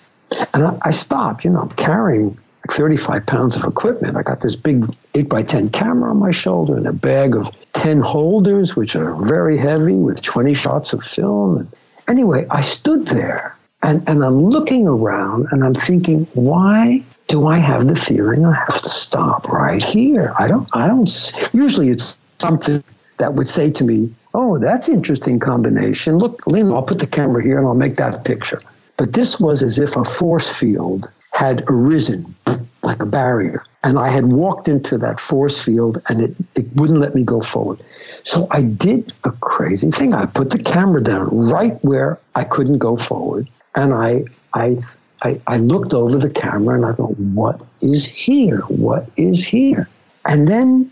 And I, I stopped. You know, I'm carrying like thirty-five pounds of equipment. I got this big eight by ten camera on my shoulder and a bag of ten holders, which are very heavy, with twenty shots of film. And anyway, I stood there, and, and I'm looking around, and I'm thinking, why do I have the feeling I have to stop right here? I don't, I don't, usually it's something that would say to me, oh, that's interesting combination. Look, Lynn, I'll put the camera here and I'll make that picture. But this was as if a force field had arisen like a barrier. And I had walked into that force field, and it, it wouldn't let me go forward. So I did a crazy thing. I put the camera down right where I couldn't go forward. And I, I, I, I looked over the camera and I thought, what is here? What is here? And then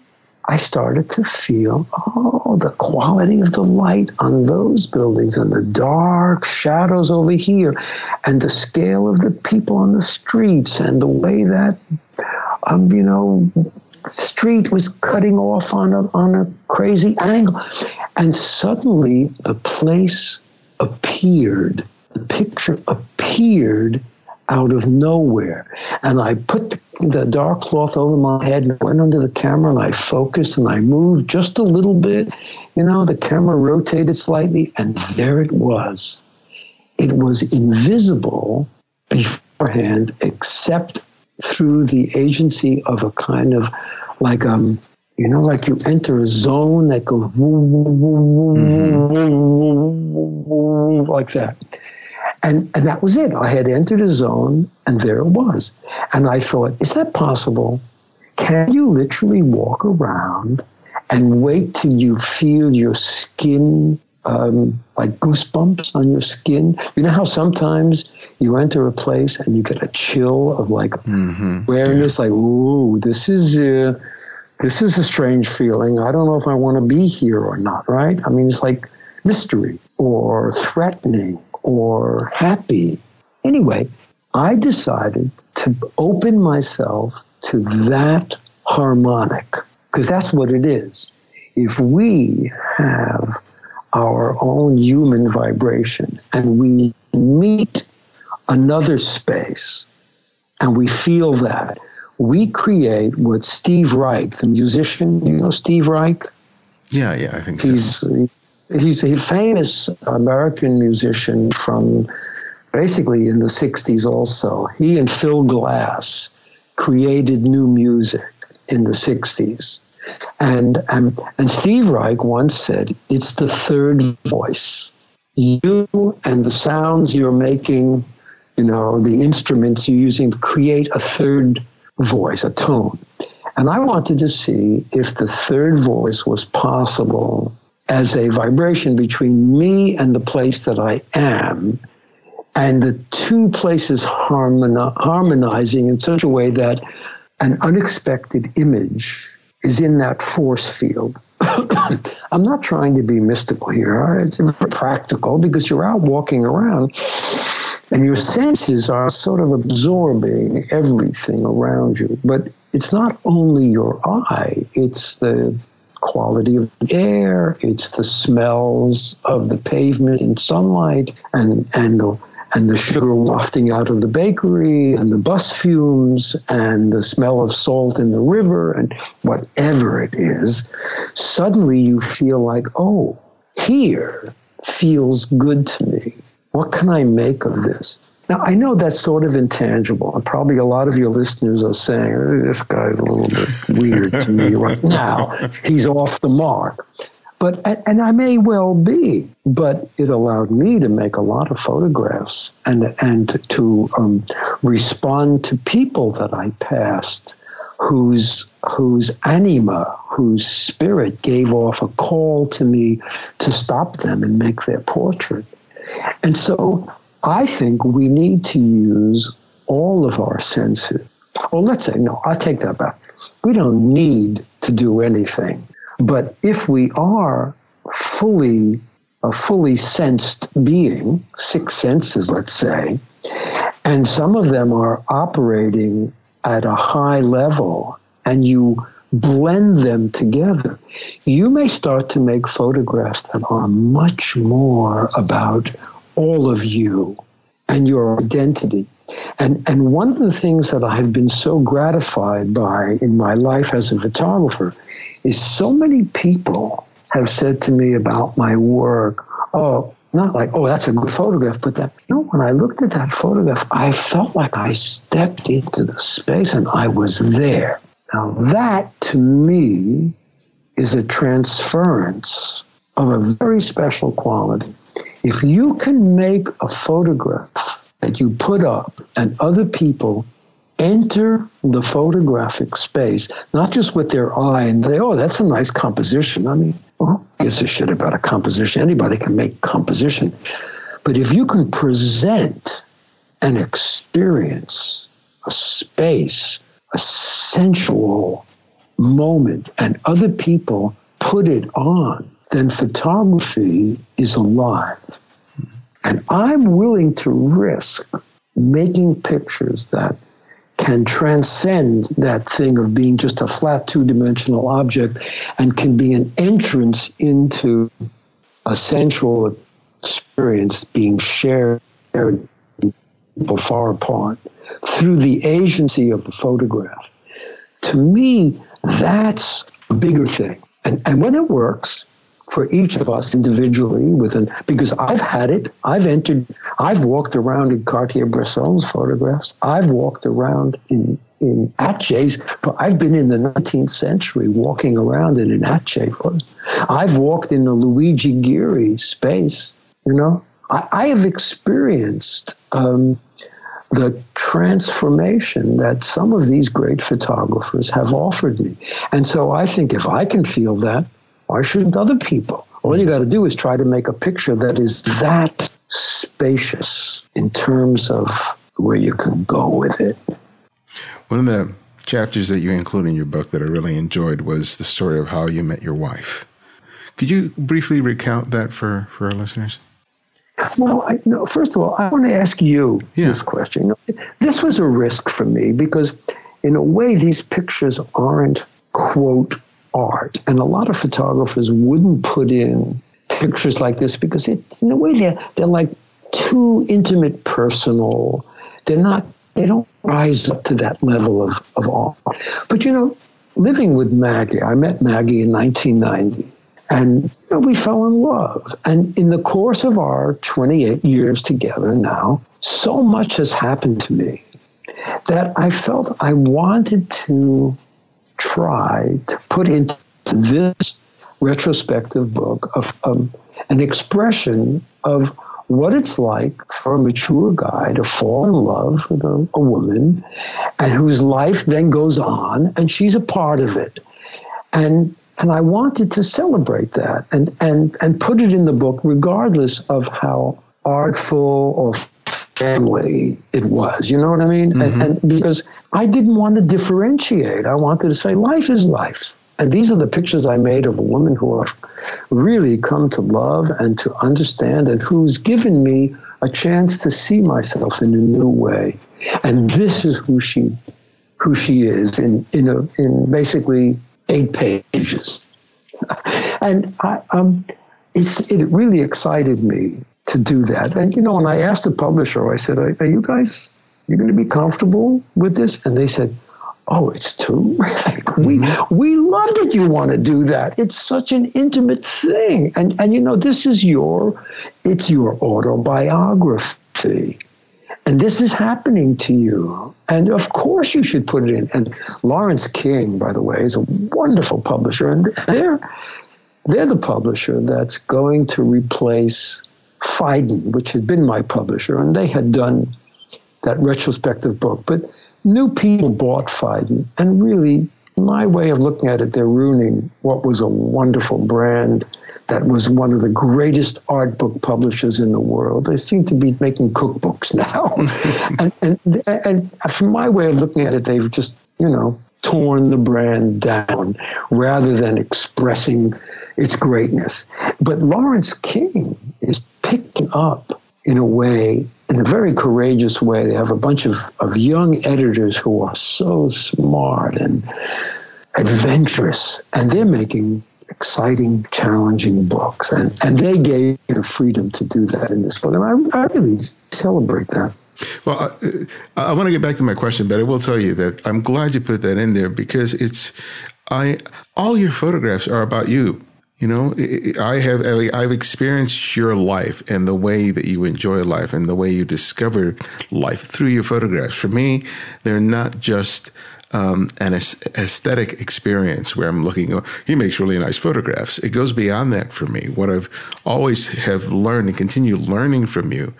I started to feel, oh, the quality of the light on those buildings and the dark shadows over here and the scale of the people on the streets and the way that, um, you know, street was cutting off on a, on a crazy angle. And suddenly the place appeared, the picture appeared out of nowhere. And I put the the dark cloth over my head and went under the camera, and I focused and I moved just a little bit. You know, the camera rotated slightly, and there it was. It was invisible beforehand, except through the agency of a kind of like, um, you know, like you enter a zone that goes mm-hmm. like that. And and that was it. I had entered a zone, and there it was. And I thought, is that possible? Can you literally walk around and wait till you feel your skin, um, like goosebumps on your skin? You know how sometimes you enter a place and you get a chill of like mm-hmm. awareness, like, ooh, this is a, this is a strange feeling. I don't know if I want to be here or not, right? I mean, it's like mystery or threatening or happy. Anyway, I decided to open myself to that harmonic, because that's what it is. If we have our own human vibration and we meet another space and we feel that, we create what Steve Reich, the musician, you know Steve Reich? Yeah, yeah, I think he's, so. He's a famous American musician from basically in the sixties also. He and Phil Glass created new music in the sixties. And and, and Steve Reich once said, it's the third voice. You and the sounds you're making, you know, the instruments you're using, create a third voice, a tone. And I wanted to see if the third voice was possible as a vibration between me and the place that I am, and the two places harmoni- harmonizing in such a way that an unexpected image is in that force field. I'm not trying to be mystical here. It's practical because you're out walking around and your senses are sort of absorbing everything around you. But it's not only your eye, it's the quality of the air, it's the smells of the pavement and sunlight and, and the and the sugar wafting out of the bakery, and the bus fumes, and the smell of salt in the river, and whatever it is, suddenly you feel like, oh, here feels good to me. What can I make of this? Now, I know that's sort of intangible, and probably a lot of your listeners are saying, this guy's a little bit weird to me right now. He's off the mark. But and I may well be, but it allowed me to make a lot of photographs and and to um, respond to people that I passed, whose whose anima, whose spirit gave off a call to me to stop them and make their portrait. And so I think we need to use all of our senses. Well, let's say no, I take that back. We don't need to do anything. But if we are fully, a fully sensed being, six senses, let's say, and some of them are operating at a high level and you blend them together, you may start to make photographs that are much more about all of you and your identity. And and one of the things that I have been so gratified by in my life as a photographer is so many people have said to me about my work, oh, not like, oh, that's a good photograph, but that, you know, when I looked at that photograph, I felt like I stepped into the space and I was there. Now that, to me, is a transference of a very special quality. If you can make a photograph that you put up and other people enter the photographic space, not just with their eye and say, oh, that's a nice composition. I mean, who gives a shit about a composition? Anybody can make composition. But if you can present an experience, a space, a sensual moment, and other people put it on, then photography is alive. And I'm willing to risk making pictures that can transcend that thing of being just a flat two-dimensional object and can be an entrance into a sensual experience being shared far apart through the agency of the photograph. To me, that's a bigger thing. And, and when it works for each of us individually, with an, because I've had it, I've entered, I've walked around in Cartier-Bresson's photographs, I've walked around in, in Atche's, but I've been in the nineteenth century walking around in an Atche photo. I've walked in the Luigi Giri space, you know. I, I have experienced um, the transformation that some of these great photographers have offered me. And so I think if I can feel that, why shouldn't other people? All you got to do is try to make a picture that is that spacious in terms of where you can go with it. One of the chapters that you include in your book that I really enjoyed was the story of how you met your wife. Could you briefly recount that for, for our listeners? Well, I, no, first of all, I want to ask you yeah. this question. This was a risk for me because, in a way, these pictures aren't, quote, art. And a lot of photographers wouldn't put in pictures like this because it, in a way they're, they're like too intimate, personal. They're not, they don't rise up to that level of, of art. But, you know, living with Maggie, I met Maggie in nineteen ninety and you know, we fell in love. And in the course of our twenty-eight years together now, so much has happened to me that I felt I wanted to try to put into this retrospective book of um, an expression of what it's like for a mature guy to fall in love with a, a woman and whose life then goes on and she's a part of it. And and I wanted to celebrate that and, and, and put it in the book regardless of how artful or family it was, you know what I mean? Mm-hmm. and, and because I didn't want to differentiate. I wanted to say life is life. And these are the pictures I made of a woman who I've really come to love and to understand, and who's given me a chance to see myself in a new way. And this is who she who she is in in, a, in basically eight pages. And I, um, it's it really excited me to do that. And, you know, when I asked the publisher, I said, are, are you guys, you're going to be comfortable with this? And they said, oh, it's terrific. We we love that you want to do that. It's such an intimate thing. And, and you know, this is your, it's your autobiography. And this is happening to you. And of course you should put it in. And Lawrence King, by the way, is a wonderful publisher. And they're, they're the publisher that's going to replace Phaidon, which had been my publisher. And they had done that retrospective book. But new people bought Phaidon, and really, my way of looking at it, they're ruining what was a wonderful brand that was one of the greatest art book publishers in the world. They seem to be making cookbooks now. and, and, and from my way of looking at it, they've just, you know, torn the brand down rather than expressing its greatness. But Lawrence King is picking up in a way, in a very courageous way. They have a bunch of, of young editors who are so smart and adventurous, and they're making exciting, challenging books. And, and they gave the freedom to do that in this book. And I, I really celebrate that. Well, I, I want to get back to my question, but I will tell you that I'm glad you put that in there, because it's, I, all your photographs are about you. You know, I have, I've experienced your life and the way that you enjoy life and the way you discover life through your photographs. For me, they're not just um, an aesthetic experience where I'm looking, he makes really nice photographs. It goes beyond that for me. What I've always have learned and continue learning from you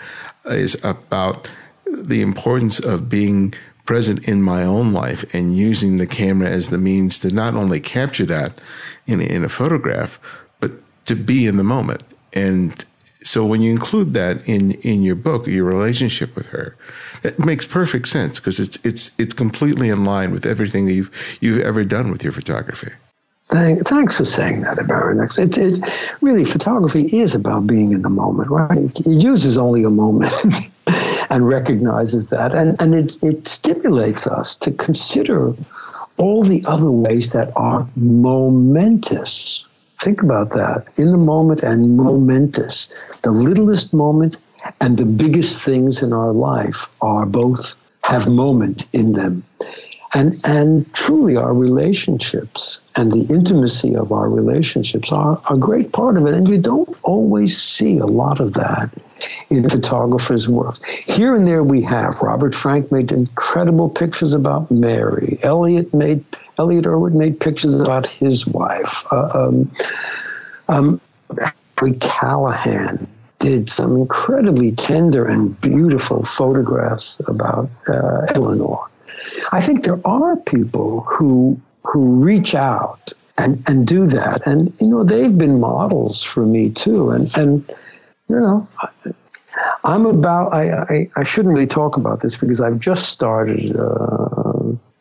is about the importance of being present in my own life and using the camera as the means to not only capture that in, in a photograph, but to be in the moment. And so when you include that in, in your book, your relationship with her, it makes perfect sense, because it's it's it's completely in line with everything that you've you've ever done with your photography. Thank, thanks for saying that, Baron. It's, it, it really, photography is about being in the moment, right? It, it uses only a moment. And recognizes that, and, and it, it stimulates us to consider all the other ways that are momentous. Think about that. In the moment and momentous. The littlest moment and the biggest things in our life are both have moment in them. And, and truly our relationships and the intimacy of our relationships are a great part of it. And you don't always see a lot of that in photographers' work. Here and there we have. Robert Frank made incredible pictures about Mary. Elliot made Elliot Irwin made pictures about his wife. Uh, um, um, Henry Callahan did some incredibly tender and beautiful photographs about uh, Eleanor. I think there are people who who reach out and, and do that. And, you know, they've been models for me, too. And, and you know, I'm about, I, I, I shouldn't really talk about this because I've just started uh,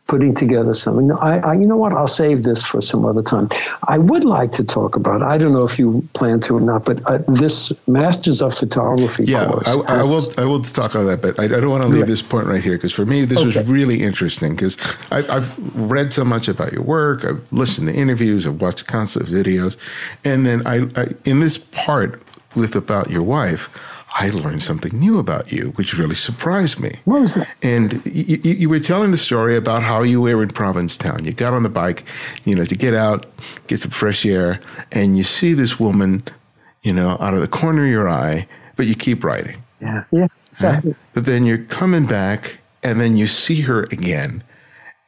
putting together something. I, I, you know what, I'll save this for some other time. I would like to talk about, I don't know if you plan to or not, but uh, this Masters of Photography yeah, course. Yeah, I, I, will, I will talk about that, but I, I don't want to leave right. this point right here, because for me, this okay. was really interesting, because I've read so much about your work, I've listened to interviews, I've watched concept videos, and then I, I in this part, with about your wife, I learned something new about you, which really surprised me. What was that? And you, you, you were telling the story about how you were in Provincetown. You got on the bike, you know, to get out, get some fresh air, and you see this woman, you know, out of the corner of your eye, but you keep riding. Yeah, yeah, exactly. Right? But then you're coming back, and then you see her again,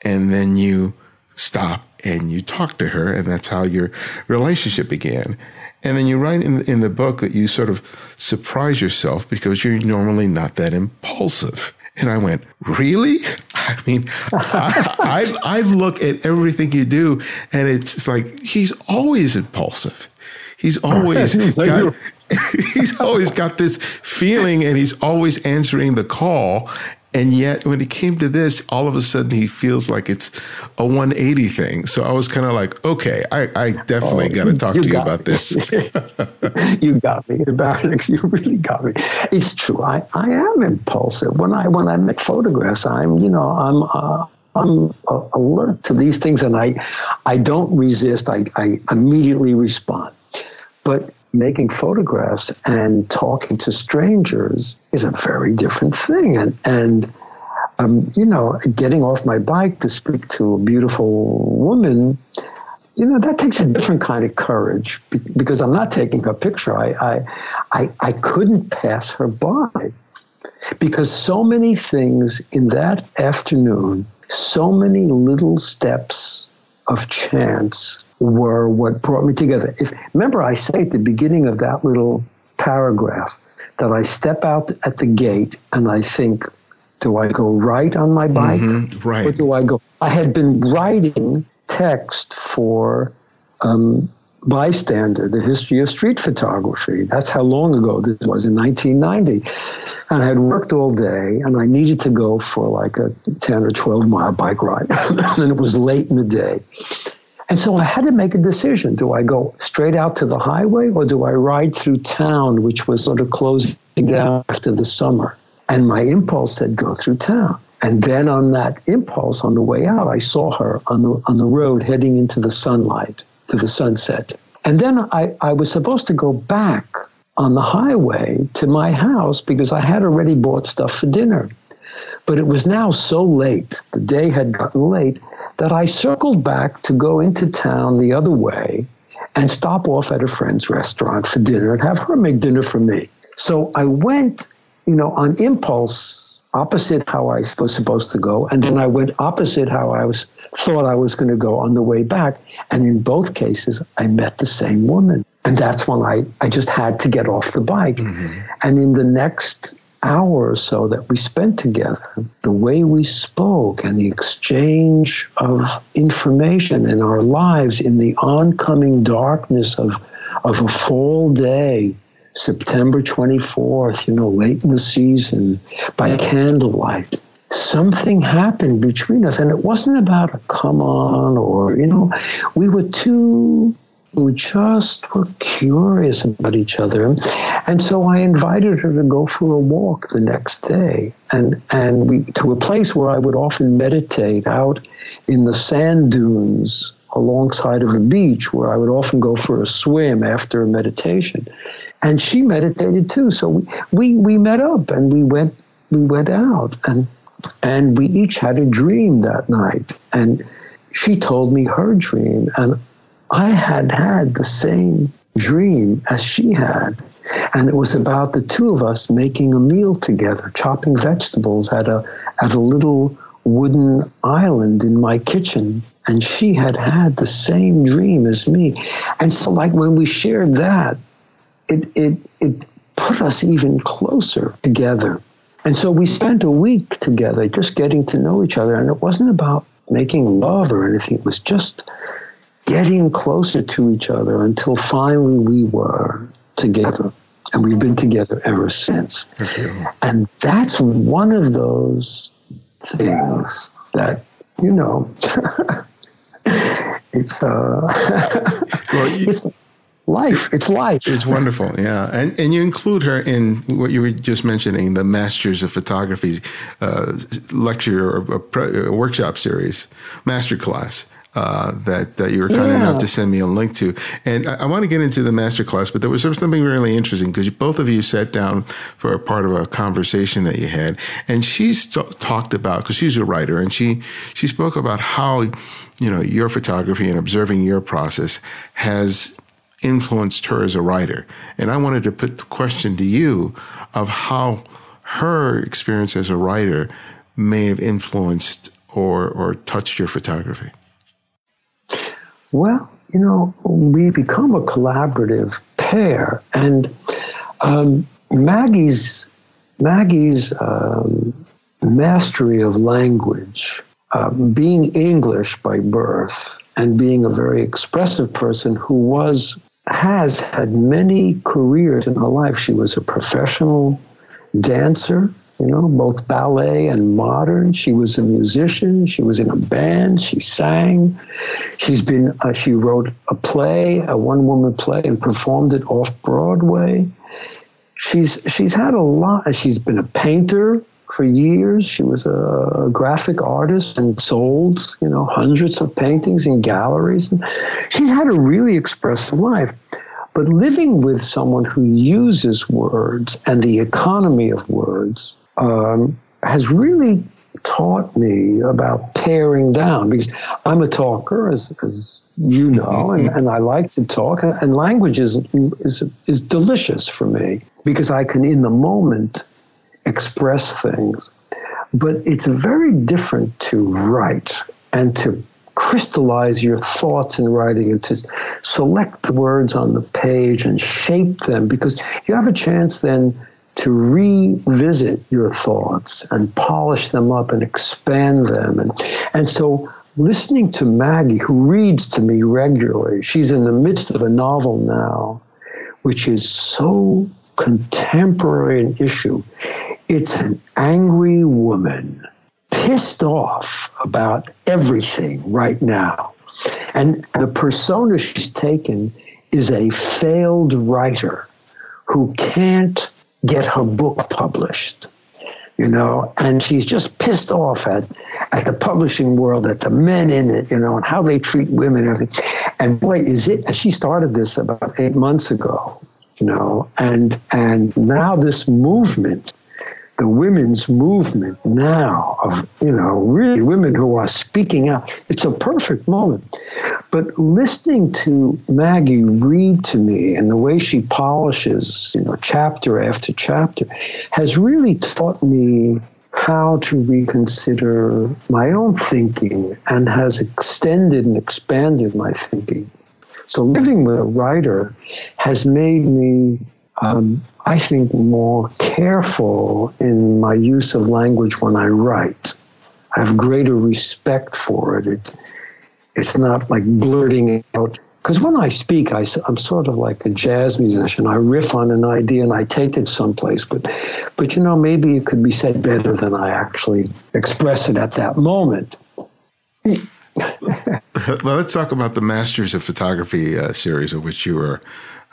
and then you stop and you talk to her, and that's how your relationship began. And then you write in, in the book that you sort of surprise yourself because you're normally not that impulsive. And I went, really? I mean, I, I I look at everything you do, and it's like he's always impulsive. He's always got, He's always got this feeling and he's always answering the call. And yet when it came to this, all of a sudden he feels like it's a one eighty thing. So I was kind of like, okay, I, I definitely oh, got to talk to you about me. this. You got me about it. You really got me. It's true. I, I am impulsive. When I, when I make photographs, I'm, you know, I'm, uh, I'm uh, alert to these things and I, I don't resist. I, I immediately respond. But making photographs and talking to strangers is a very different thing. And, and um, you know, getting off my bike to speak to a beautiful woman, you know, that takes a different kind of courage because I'm not taking her picture. I, I, I, I couldn't pass her by because so many things in that afternoon, so many little steps of chance were what brought me together. If, remember, I say at the beginning of that little paragraph that I step out at the gate and I think, do I go right on my bike? Mm-hmm, right. Or do I go? I had been writing text for um, Bystander, the history of street photography. That's how long ago this was, in nineteen ninety. And I had worked all day and I needed to go for like a ten or twelve mile bike ride. And it was late in the day. And so I had to make a decision. Do I go straight out to the highway or do I ride through town, which was sort of closing down after the summer? And my impulse said, go through town. And then on that impulse, on the way out, I saw her on the on the road heading into the sunlight, to the sunset. And then I, I was supposed to go back on the highway to my house because I had already bought stuff for dinner. But it was now so late, the day had gotten late, that I circled back to go into town the other way and stop off at a friend's restaurant for dinner and have her make dinner for me. So I went, you know, on impulse, opposite how I was supposed to go, and then I went opposite how I was thought I was going to go on the way back. And in both cases, I met the same woman. And that's when I, I just had to get off the bike. Mm-hmm. And in the next hour or so that we spent together, the way we spoke and the exchange of information in our lives in the oncoming darkness of of a fall day, September twenty-fourth, you know, late in the season, by candlelight, something happened between us. And it wasn't about a come on or, you know, we were two We just were curious about each other. And so I invited her to go for a walk the next day and, and we to a place where I would often meditate out in the sand dunes alongside of a beach where I would often go for a swim after a meditation. And she meditated too. So we, we, we met up and we went we went out and and we each had a dream that night. And she told me her dream, and I had had the same dream as she had, and it was about the two of us making a meal together, chopping vegetables at a at a little wooden island in my kitchen, and she had had the same dream as me. And so, like, when we shared that, it it it put us even closer together. And so we spent a week together just getting to know each other, and it wasn't about making love or anything. It was just getting closer to each other until finally we were together. And we've been together ever since. And that's one of those things that, you know, it's, uh, it's life. It's life. It's wonderful. Yeah. And and you include her in what you were just mentioning, the Masters of Photography uh, lecture or, or pre- workshop series, masterclass. Uh, that, that you were kind yeah. enough to send me a link to. And I, I want to get into the masterclass, but there was something really interesting because both of you sat down for a part of a conversation that you had. And she's t- talked about, because she's a writer, and she, she spoke about how, you know, your photography and observing your process has influenced her as a writer. And I wanted to put the question to you of how her experience as a writer may have influenced or, or touched your photography. Well, you know, we become a collaborative pair, and um, Maggie's Maggie's um, mastery of language, uh, being English by birth, and being a very expressive person who was has had many careers in her life. She was a professional dancer, you know, both ballet and modern. She was a musician. She was in a band. She sang. She's been, uh, she wrote a play, a one-woman play, and performed it off Broadway. She's she's had a lot. She's been a painter for years. She was a graphic artist and sold, you know, hundreds of paintings in galleries. She's had a really expressive life. But living with someone who uses words and the economy of words um, has really taught me about paring down, because I'm a talker, as, as you know, and, and I like to talk, and language is, is is delicious for me, because I can in the moment express things. But it's very different to write and to crystallize your thoughts in writing and to select the words on the page and shape them, because you have a chance then to revisit your thoughts and polish them up and expand them. And, and so listening to Maggie, who reads to me regularly, she's in the midst of a novel now, which is so contemporary an issue. It's an angry woman, pissed off about everything right now. And the persona she's taken is a failed writer who can't get her book published, you know, and she's just pissed off at, at the publishing world, at the men in it, you know, and how they treat women and everything. And boy, is it, she started this about eight months ago, you know, and and now this movement, the women's movement now of, you know, really women who are speaking out. It's a perfect moment. But listening to Maggie read to me and the way she polishes, you know, chapter after chapter has really taught me how to reconsider my own thinking and has extended and expanded my thinking. So living with a writer has made me Um, I think, more careful in my use of language when I write. I have greater respect for it. it it's not like blurting out. Because when I speak, I, I'm sort of like a jazz musician. I riff on an idea and I take it someplace. But, but you know, maybe it could be said better than I actually express it at that moment. Well, let's talk about the Masters of Photography uh, series, of which you were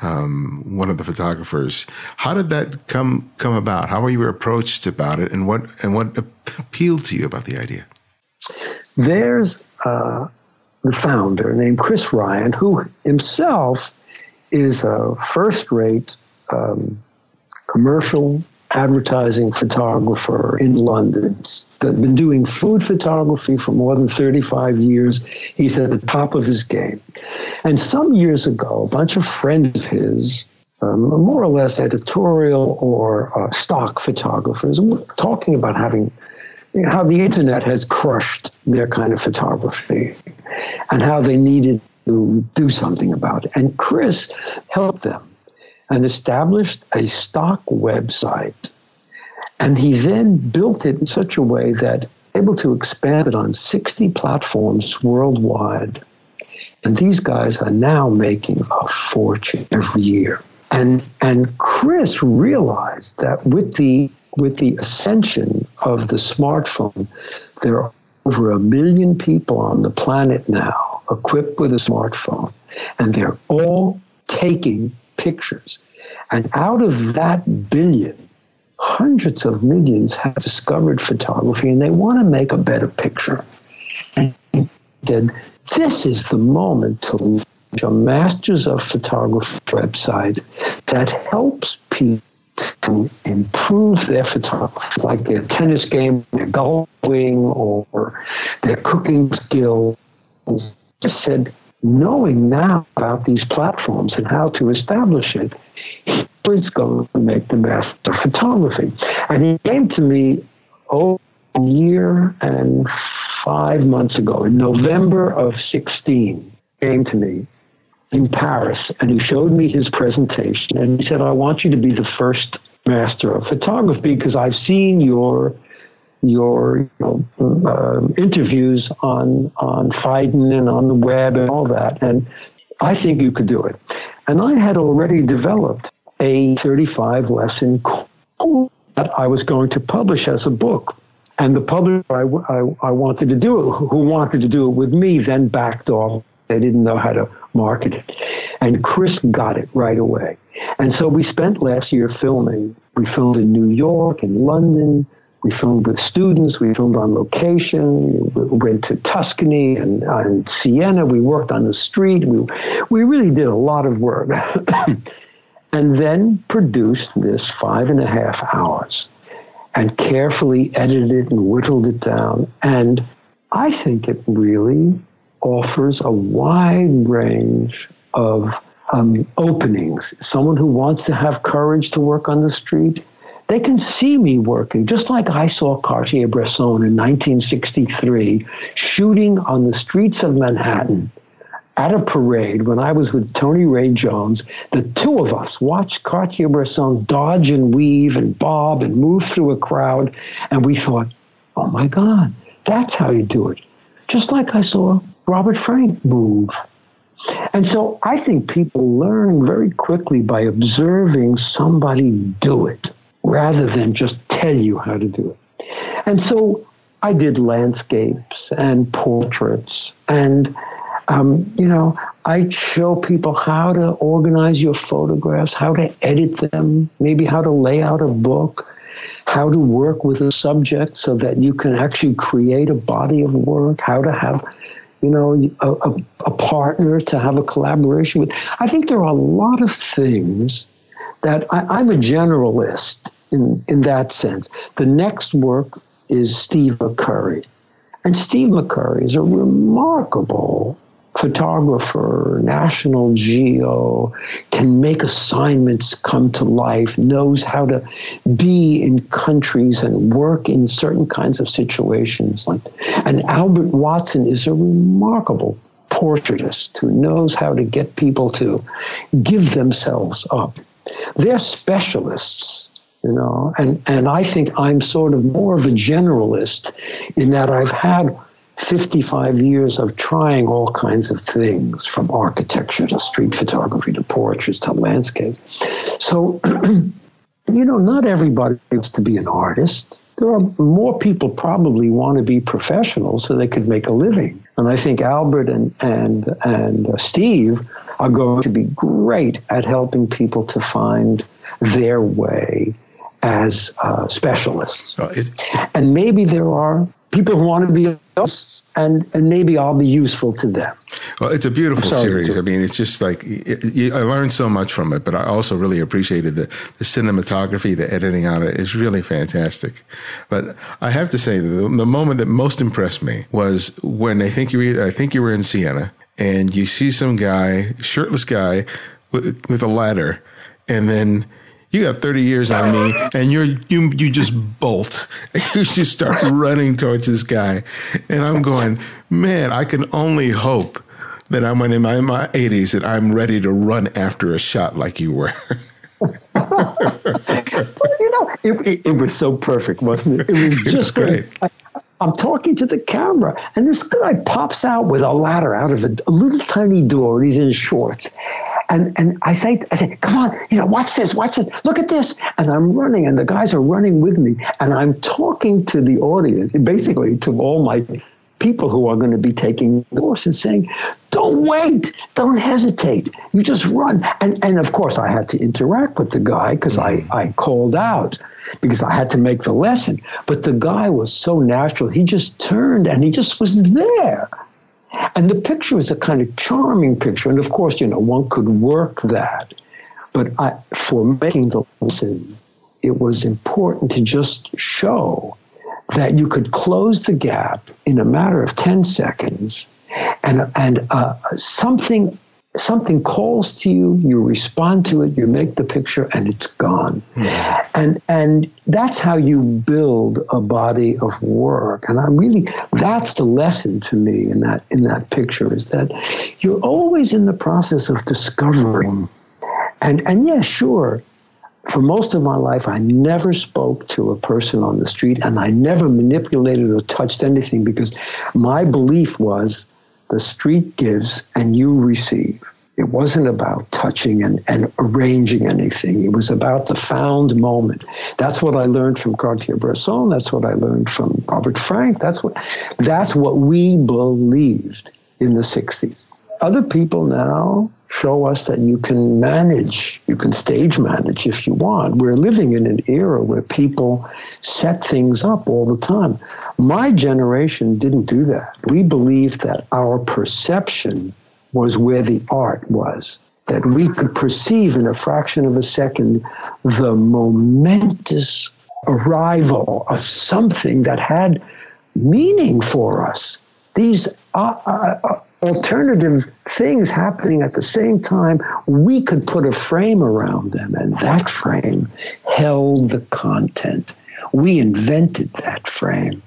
um, one of the photographers. How did that come come about? How were you approached about it, and what and what appealed to you about the idea? There's uh, the founder named Chris Ryan, who himself is a first-rate um, commercial advertising photographer in London. He's been doing food photography for more than thirty-five years. He's at the top of his game. And some years ago, a bunch of friends of his, um, more or less editorial or uh, stock photographers, were talking about having, you know, how the internet has crushed their kind of photography and how they needed to do something about it. And Chris helped them and established a stock website. And he then built it in such a way that able to expand it on sixty platforms worldwide. And these guys are now making a fortune every year. And and Chris realized that with the with the ascension of the smartphone, there are over a million people on the planet now equipped with a smartphone. And they're all taking pictures. And out of that billion, hundreds of millions have discovered photography and they want to make a better picture. And then this is the moment to launch a Masters of Photography website that helps people to improve their photography, like their tennis game, their golfing, or their cooking skills. I said, knowing now about these platforms and how to establish it, he was going to make the best of photography. And he came to me over a year and five months ago, in November of sixteen, came to me in Paris, and he showed me his presentation, and he said, I want you to be the first master of photography because I've seen your your you know, uh, interviews on on Phaidon and on the web and all that, and I think you could do it. And I had already developed a thirty-five lesson course that I was going to publish as a book. And the publisher I, I, I wanted to do it, who wanted to do it with me, then backed off. They didn't know how to market it. And Chris got it right away. And so we spent last year filming. We filmed in New York and London. We filmed with students. We filmed on location. We went to Tuscany and, and Siena. We worked on the street. We, we really did a lot of work. And then produced this five and a half hours and carefully edited it and whittled it down. And I think it really offers a wide range of um, openings. Someone who wants to have courage to work on the street, they can see me working, just like I saw Cartier-Bresson in nineteen sixty-three shooting on the streets of Manhattan at a parade when I was with Tony Ray Jones. The two of us watched Cartier-Bresson dodge and weave and bob and move through a crowd, and we thought, oh my God, that's how you do it. Just like I saw Robert Frank move. And so I think people learn very quickly by observing somebody do it, rather than just tell you how to do it. And so I did landscapes and portraits, and, um, you know, I show people how to organize your photographs, how to edit them, maybe how to lay out a book, how to work with a subject so that you can actually create a body of work, how to have, you know, a, a, a partner to have a collaboration with. I think there are a lot of things that I, I'm a generalist in, in that sense. The next work is Steve McCurry. And Steve McCurry is a remarkable photographer, National Geo, can make assignments come to life, knows how to be in countries and work in certain kinds of situations. Like, and Albert Watson is a remarkable portraitist who knows how to get people to give themselves up. They're specialists, you know, and, and I think I'm sort of more of a generalist in that I've had fifty-five years of trying all kinds of things, from architecture to street photography to portraits to landscape. So, you know, not everybody wants to be an artist. There are more people probably want to be professionals so they could make a living. And I think Albert and, and, and uh, Steve are going to be great at helping people to find their way as uh, specialists. Oh, it's, it's, and maybe there are people who want to be us, and, and maybe I'll be useful to them. Well, it's a beautiful sorry, series. I mean, it's just like, it, you, I learned so much from it, but I also really appreciated the, the cinematography, the editing on it is really fantastic. But I have to say, the, the moment that most impressed me was when I think you, I think you were in Siena, and you see some guy, shirtless guy, with, with a ladder, and then you got thirty years on me, and you're, you you just bolt. You just start running towards this guy. And I'm going, man, I can only hope that I'm in my, my eighties that I'm ready to run after a shot like you were. You know, it, it, it was so perfect, wasn't it? It was just it was great. great. I'm talking to the camera, and this guy pops out with a ladder out of a, a little tiny door, and he's in shorts. And and I say, I say, come on, you know, watch this, watch this, look at this. And I'm running, and the guys are running with me, and I'm talking to the audience, basically to all my people who are going to be taking the course, and saying, don't wait, don't hesitate, you just run. And and of course, I had to interact with the guy because I, I called out, because I had to make the lesson. But the guy was so natural. He just turned and he just was there. And the picture is a kind of charming picture. And of course, you know, one could work that. But I, for making the lesson, it was important to just show that you could close the gap in a matter of ten seconds, and and uh, something something calls to you, you respond to it, you make the picture, and it's gone. Yeah. And and that's how you build a body of work. And I really, that's the lesson to me in that in that picture, is that you're always in the process of discovering. And and yeah, sure, for most of my life, I never spoke to a person on the street, and I never manipulated or touched anything, because my belief was, the street gives and you receive. It wasn't about touching and, and arranging anything. It was about the found moment. That's what I learned from Cartier-Bresson. That's what I learned from Robert Frank. That's what, that's what we believed in the sixties. Other people now show us that you can manage, you can stage manage if you want. We're living in an era where people set things up all the time. My generation didn't do that. We believed that our perception was where the art was, that we could perceive in a fraction of a second the momentous arrival of something that had meaning for us. These uh, uh, alternative things happening at the same time, we could put a frame around them, and that frame held the content. We invented that frame.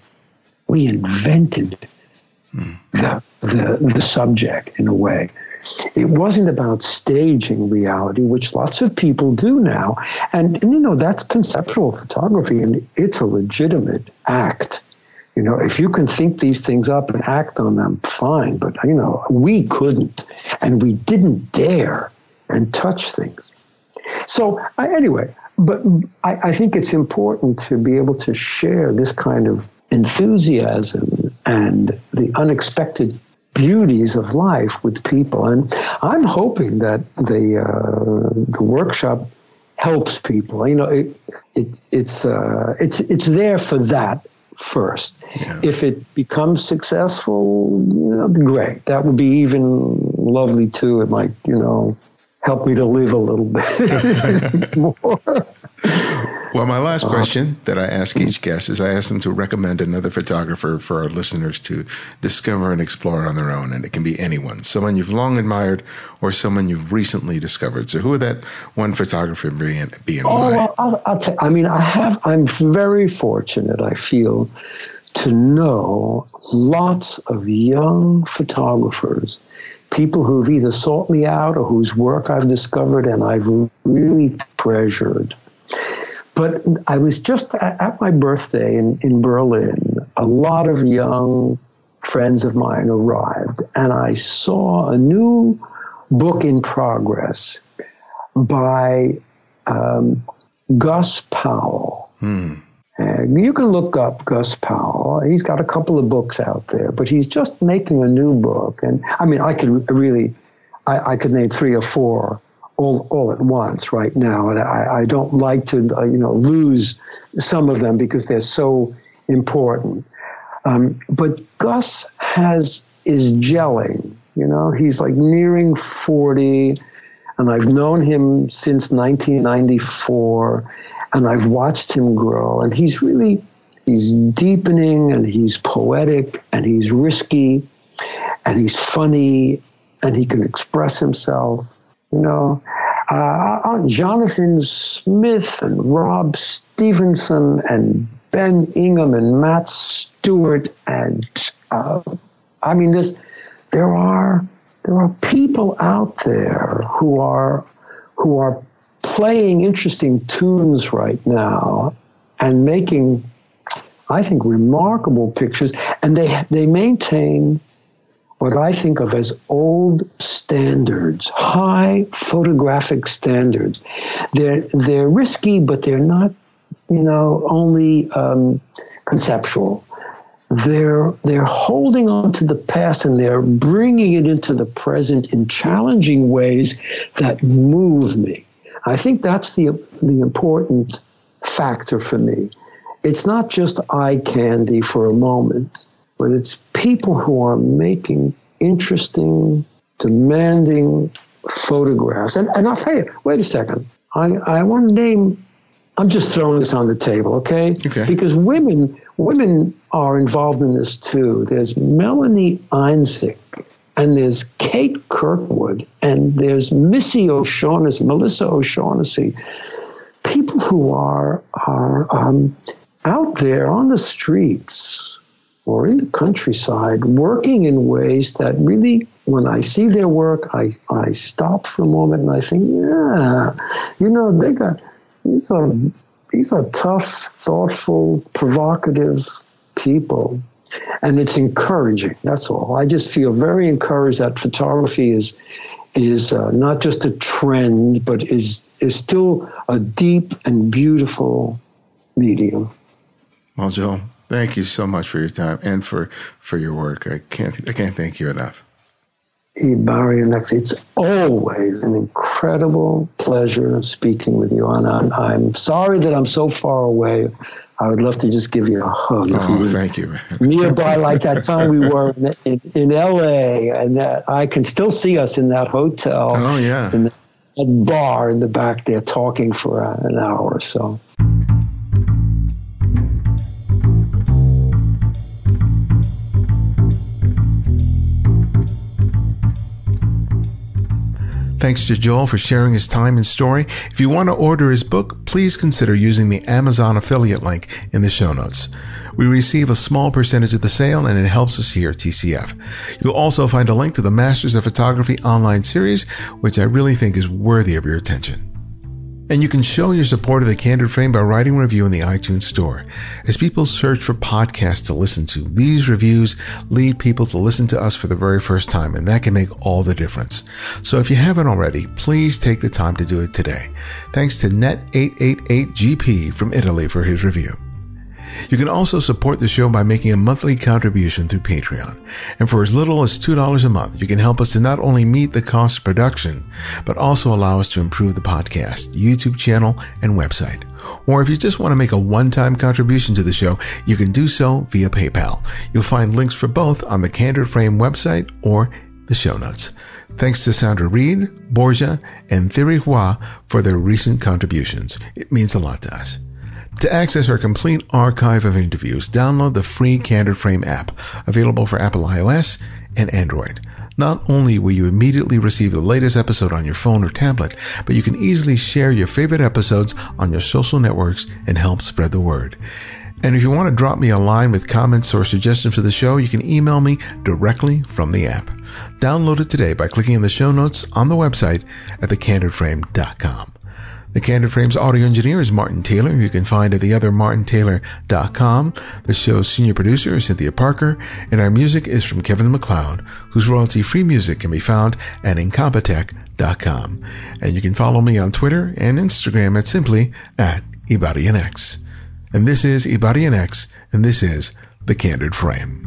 We invented mm. the The, the subject, in a way. It wasn't about staging reality, which lots of people do now. And, and, you know, that's conceptual photography, and it's a legitimate act. You know, if you can think these things up and act on them, fine. But, you know, we couldn't, and we didn't dare and touch things. So, I, anyway, but I, I think it's important to be able to share this kind of enthusiasm and the unexpected beauties of life with people. And I'm hoping that the uh, the workshop helps people. You know, it, it, it's uh, it's it's there for that first. Yeah. If it becomes successful, you know, great. That would be even lovely too. It might, you know, help me to live a little bit more. Well, my last question that I ask each guest is I ask them to recommend another photographer for our listeners to discover and explore on their own. And it can be anyone, someone you've long admired or someone you've recently discovered. So who would that one photographer be and why? Oh, well, I'll, I'll tell you, I mean, I have, I'm very fortunate, I feel, to know lots of young photographers, people who've either sought me out or whose work I've discovered and I've really treasured. But I was just at my birthday in, in Berlin, a lot of young friends of mine arrived, and I saw a new book in progress by um, Gus Powell. Hmm. And you can look up Gus Powell. He's got a couple of books out there, but he's just making a new book. And I mean, I could really, I, I could name three or four All, all at once right now. And I, I don't like to, uh, you know, lose some of them because they're so important. Um, but Gus has, is gelling, you know, he's like nearing forty, and I've known him since nineteen ninety-four, and I've watched him grow, and he's really, he's deepening, and he's poetic, and he's risky, and he's funny, and he can express himself. You know, uh, Jonathan Smith and Rob Stevenson and Ben Ingham and Matt Stewart and uh, I mean, there's there are there are people out there who are who are playing interesting tunes right now and making, I think, remarkable pictures, and they they maintain what I think of as old standards, high photographic standards. They're they're risky, but they're not, you know, only um, conceptual. They're they're holding on to the past, and they're bringing it into the present in challenging ways that move me. I think that's the the important factor for me. It's not just eye candy for a moment, but it's people who are making interesting, demanding photographs. And, and I'll tell you, wait a second. I, I want to name, I'm just throwing this on the table, okay? Okay. Because women women are involved in this too. There's Melanie Einzig, and there's Kate Kirkwood, and there's Missy O'Shaughnessy, Melissa O'Shaughnessy. People who are, are um, out there on the streets or in the countryside, working in ways that really, when I see their work, I, I stop for a moment and I think, yeah, you know, they got, these are, these are tough, thoughtful, provocative people. And it's encouraging, that's all. I just feel very encouraged that photography is is uh, not just a trend, but is is still a deep and beautiful medium. Well, Joel, thank you so much for your time and for, for your work. I can't I can't thank you enough. Ibari and Lexi, it's always an incredible pleasure speaking with you, and I'm, I'm sorry that I'm so far away. I would love to just give you a hug. Oh, we thank you. Nearby, like that time we were in, in, in L A, and that I can still see us in that hotel. Oh, yeah. In that bar in the back there talking for an hour or so. Thanks to Joel for sharing his time and story. If you want to order his book, please consider using the Amazon affiliate link in the show notes. We receive a small percentage of the sale, and it helps us here at T C F. You'll also find a link to the Masters of Photography online series, which I really think is worthy of your attention. And you can show your support of The Candid Frame by writing a review in the iTunes store. As people search for podcasts to listen to, these reviews lead people to listen to us for the very first time, and that can make all the difference. So if you haven't already, please take the time to do it today. Thanks to Net eight eight eight G P from Italy for his review. You can also support the show by making a monthly contribution through Patreon. And for as little as two dollars a month, you can help us to not only meet the cost of production, but also allow us to improve the podcast, YouTube channel, and website. Or if you just want to make a one-time contribution to the show, you can do so via PayPal. You'll find links for both on the Candid Frame website or the show notes. Thanks to Sandra Reed, Borgia, and Thierry Hua for their recent contributions. It means a lot to us. To access our complete archive of interviews, download the free Candid Frame app, available for Apple iOS and Android. Not only will you immediately receive the latest episode on your phone or tablet, but you can easily share your favorite episodes on your social networks and help spread the word. And if you want to drop me a line with comments or suggestions for the show, you can email me directly from the app. Download it today by clicking in the show notes on the website at the candid frame dot com. The Candid Frame's audio engineer is Martin Taylor, who you can find at the other martin taylor dot com. The show's senior producer is Cynthia Parker, and our music is from Kevin MacLeod, whose royalty-free music can be found at incompetech dot com. And you can follow me on Twitter and Instagram at simply at ibarianx. And this is ibarianx, and this is The Candid Frame.